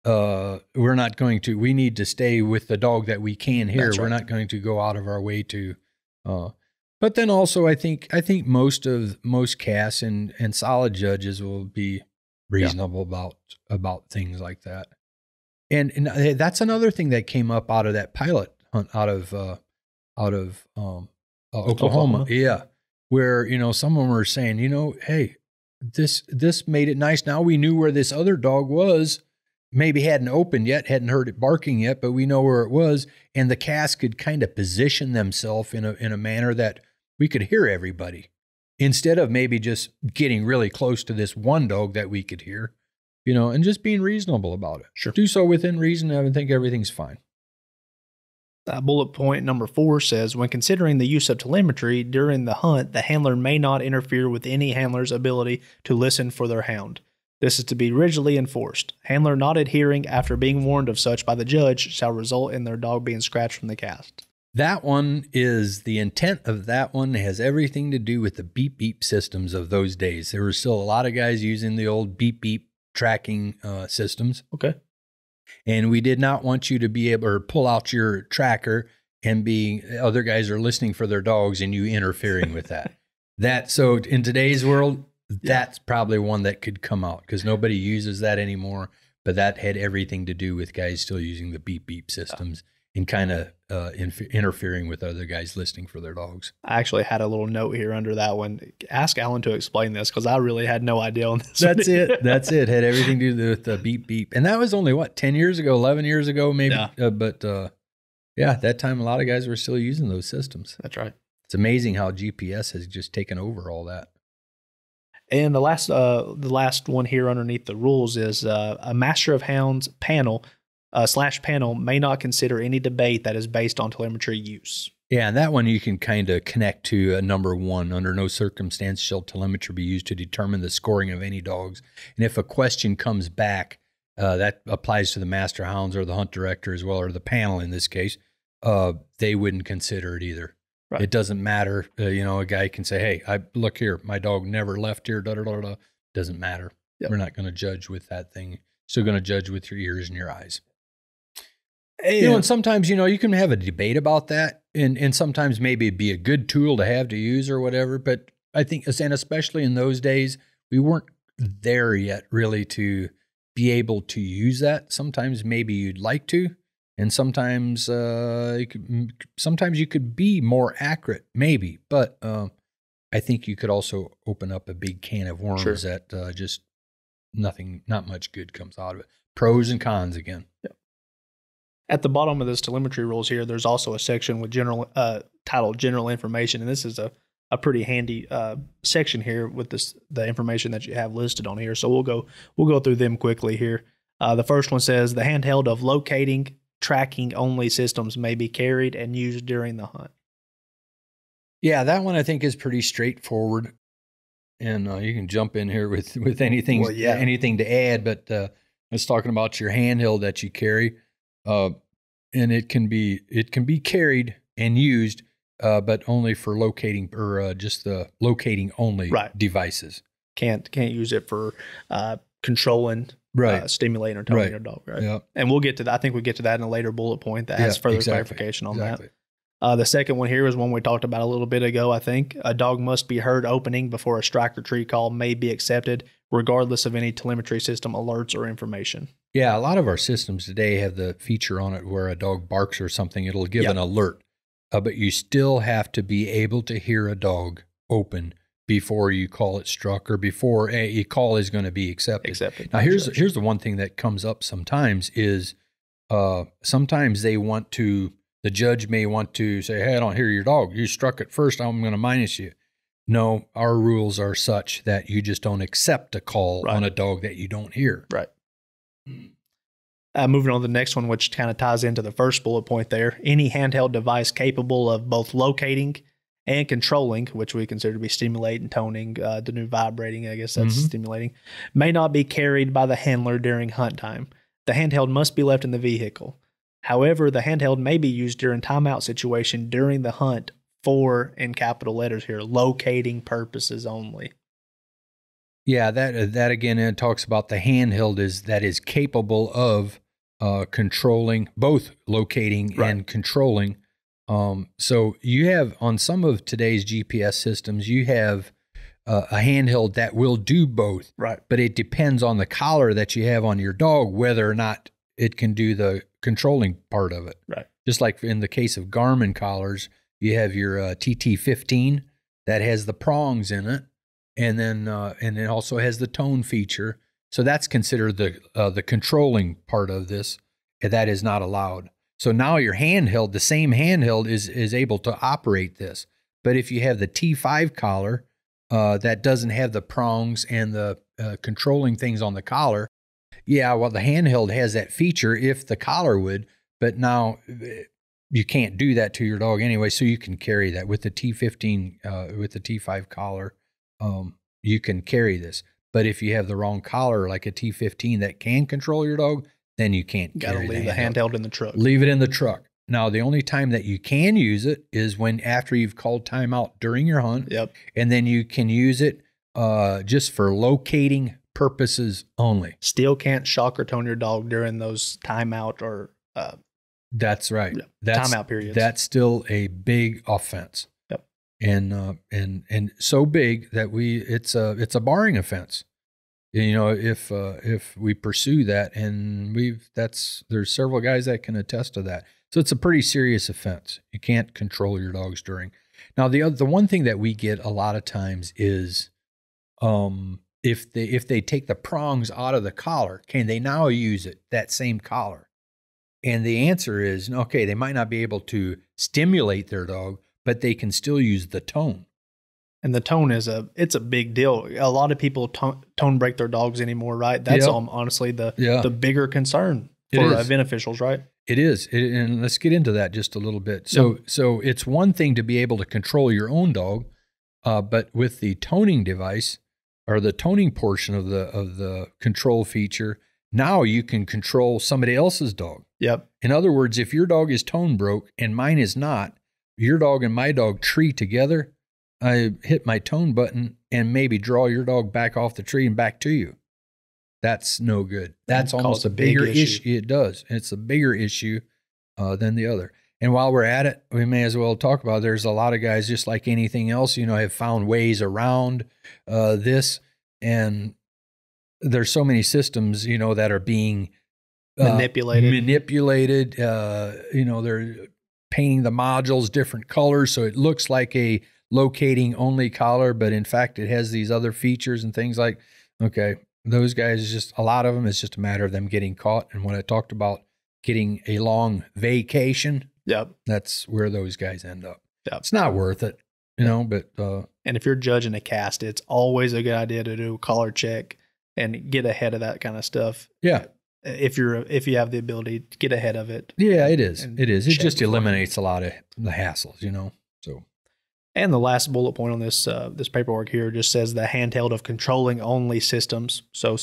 we're not going to, we need to stay with the dog that we can hear. Right. We're not going to go out of our way to, but then also I think most casts and solid judges will be reasonable about things like that. And that's another thing that came up out of that pilot hunt out of Oklahoma. Yeah. Where, you know, someone were saying, you know, hey, this made it nice. Now we knew where this other dog was, maybe hadn't opened yet, hadn't heard it barking yet, but we know where it was. And the cast could kind of position themselves in a manner that we could hear everybody, instead of maybe just getting really close to this one dog that we could hear. You know, and just being reasonable about it. Sure. Do so within reason, and I think everything's fine. Bullet point number 4 says, when considering the use of telemetry during the hunt, the handler may not interfere with any handler's ability to listen for their hound. This is to be rigidly enforced. Handler not adhering after being warned of such by the judge shall result in their dog being scratched from the cast. That one is, the intent of that one has everything to do with the beep beep systems of those days. There were still a lot of guys using the old beep beep tracking systems. Okay. And we did not want you to be able to pull out your tracker and other guys are listening for their dogs and you interfering with that. So in today's world, that's probably one that could come out because nobody uses that anymore, but that had everything to do with guys still using the beep beep systems and kind of interfering with other guys listening for their dogs. I actually had a little note here under that one. Ask Alan to explain this because I really had no idea on this. That's it. That's it. Had everything to do with the beep beep. And that was only, what, 10 years ago, 11 years ago maybe? Yeah. Yeah, at that time, a lot of guys were still using those systems. That's right. It's amazing how GPS has just taken over all that. And the last one here underneath the rules is a master of hounds panel /panel may not consider any debate that is based on telemetry use. Yeah, and that one you can kind of connect to number 1. Under no circumstance shall telemetry be used to determine the scoring of any dogs. And if a question comes back, that applies to the master hounds or the hunt director as well, or the panel in this case, they wouldn't consider it either. Right. It doesn't matter. You know, a guy can say, hey, look here, my dog never left here, da-da-da-da. Doesn't matter. Yep. We're not going to judge with that thing. Still going to judge with your ears and your eyes. You know, and sometimes, you know, you can have a debate about that, and sometimes maybe it'd be a good tool to have to use or whatever. But I think, and especially in those days, we weren't there yet really to be able to use that. Sometimes maybe you'd like to, and sometimes sometimes you could be more accurate, maybe. But I think you could also open up a big can of worms. Sure. That just nothing, not much good comes out of it. Pros and cons again. Yep. At the bottom of this telemetry rules here, there's also a section with titled General Information, and this is a pretty handy section here with the information that you have listed on here. So we'll go through them quickly here. The first one says the handheld of locating, tracking only systems may be carried and used during the hunt. Yeah, that one I think is pretty straightforward, and you can jump in here with anything anything to add. But it's talking about your handheld that you carry. And it can be carried and used, but only for locating, or just the locating only devices. Can't use it for controlling right, stimulating or toning your dog, right? Yep. And we'll get to that. I think we'll get to that in a later bullet point that has further clarification on that. The second one here is one we talked about a little bit ago, I think. A dog must be heard opening before a strike or tree call may be accepted, regardless of any telemetry system alerts or information. Yeah, a lot of our systems today have the feature on it where a dog barks or something, it'll give an alert. But you still have to be able to hear a dog open before you call it struck or before a call is going to be accepted. Now, here's the one thing that comes up sometimes is sometimes they want to... The judge may want to say, hey, I don't hear your dog. You struck it first. I'm going to minus you. No, our rules are such that you just don't accept a call on a dog that you don't hear. Right. Moving on to the next one, which kind of ties into the first bullet point there. Any handheld device capable of both locating and controlling, which we consider to be stimulating, toning, the new vibrating, I guess that's stimulating, may not be carried by the handler during hunt time. The handheld must be left in the vehicle. However, the handheld may be used during timeout situation during the hunt for, in capital letters here, locating purposes only. Yeah, that again, it talks about the handheld is capable of controlling, both locating and controlling. So you have, on some of today's GPS systems, you have a handheld that will do both. Right. But it depends on the collar that you have on your dog, whether or not it can do the controlling part of it. Right. Just like in the case of Garmin collars, you have your TT15 that has the prongs in it, and it also has the tone feature. So that's considered the controlling part of this, and that is not allowed. So now your handheld, the same handheld is able to operate this. But if you have the T5 collar that doesn't have the prongs and the controlling things on the collar, yeah, well, the handheld has that feature if the collar would, but now you can't do that to your dog anyway, so you can carry that with the T15, with the T5 collar, you can carry this. But if you have the wrong collar, like a T15 that can control your dog, then you can't carry it. Gotta leave the handheld in the truck. Leave it in the truck. Now, the only time that you can use it is when after you've called timeout during your hunt, and then you can use it just for locating purposes only. Still can't shock or tone your dog during those timeout or that's right. That's, timeout periods. That's still a big offense. Yep. And so big that it's a barring offense. You know, if we pursue that, and there's several guys that can attest to that. So it's a pretty serious offense. You can't control your dogs during. Now the one thing that we get a lot of times is if they take the prongs out of the collar, can they now use it, that same collar? And the answer is, okay, they might not be able to stimulate their dog, but they can still use the tone. And the tone it's a big deal. A lot of people tone break their dogs anymore, right? That's honestly the bigger concern for event officials, right? It is. And let's get into that just a little bit. So it's one thing to be able to control your own dog, but with the toning device, or the toning portion of the control feature, now you can control somebody else's dog. Yep. In other words, if your dog is tone broke and mine is not, your dog and my dog tree together, I hit my tone button and maybe draw your dog back off the tree and back to you. That's no good. That's almost a bigger issue. It does. It's a bigger issue than the other. And while we're at it, we may as well talk about, there's a lot of guys, just like anything else, you know, have found ways around this. And there's so many systems, you know, that are being manipulated. You know, they're painting the modules different colors, so it looks like a locating only collar, but in fact, it has these other features and things like, okay, those guys, just a lot of them, it's just a matter of them getting caught. And when I talked about getting a long vacation, that's where those guys end up. It's not worth it, you know, but and if you're judging a cast, it's always a good idea to do a collar check and get ahead of that kind of stuff. Yeah. If you have the ability to get ahead of it. Yeah, it is. It is. It just eliminates a lot of the hassles, you know. So, and the last bullet point on this this paperwork here just says the handheld of controlling only systems. So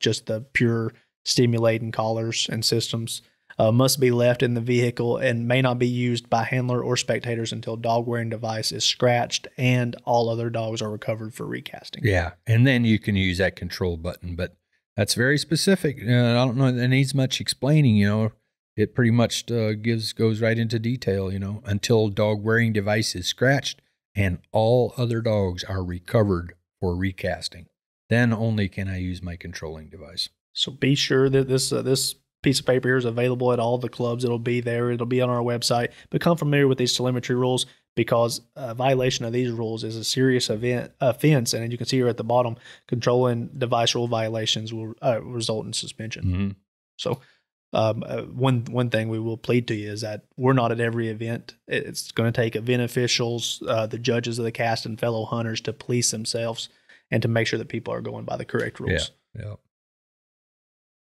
just the pure stimulating collars and systems must be left in the vehicle and may not be used by handler or spectators until dog wearing device is scratched and all other dogs are recovered for recasting. Yeah, and then you can use that control button. But That's very specific. I don't know it needs much explaining, you know. It pretty much goes right into detail, you know, until dog wearing device is scratched and all other dogs are recovered for recasting. Then only can I use my controlling device. So be sure that this this piece of paper here is available at all the clubs. It'll be there. It'll be on our website. Become familiar with these telemetry rules, because violation of these rules is a serious offense. And as you can see here at the bottom, controlling device rule violations will result in suspension. Mm-hmm. So one thing we will plead to you is that we're not at every event. It's going to take event officials, the judges of the cast, and fellow hunters to police themselves and to make sure that people are going by the correct rules. Yeah, yeah.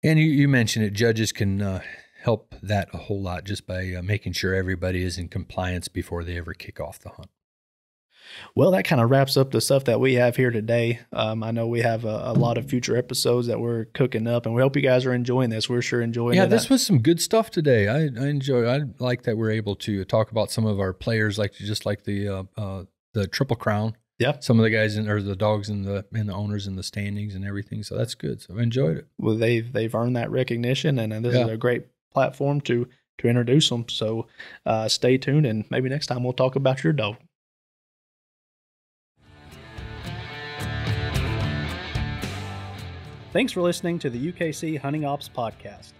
And you mentioned it, judges can help that a whole lot just by making sure everybody is in compliance before they ever kick off the hunt. Well, that kind of wraps up the stuff that we have here today. I know we have a lot of future episodes that we're cooking up, and we hope you guys are enjoying this. We're sure enjoying it. Yeah, this was some good stuff today. I like that we're able to talk about some of our players, like the Triple Crown. Yeah, some of the guys or the dogs and the owners and the standings and everything. So that's good. So I enjoyed it. Well, they've earned that recognition, and this is a great platform to introduce them. So stay tuned, and maybe next time we'll talk about your dog. Thanks for listening to the UKC Hunting Ops Podcast.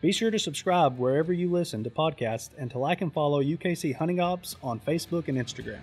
Be sure to subscribe wherever you listen to podcasts and to like and follow UKC Hunting Ops on Facebook and Instagram.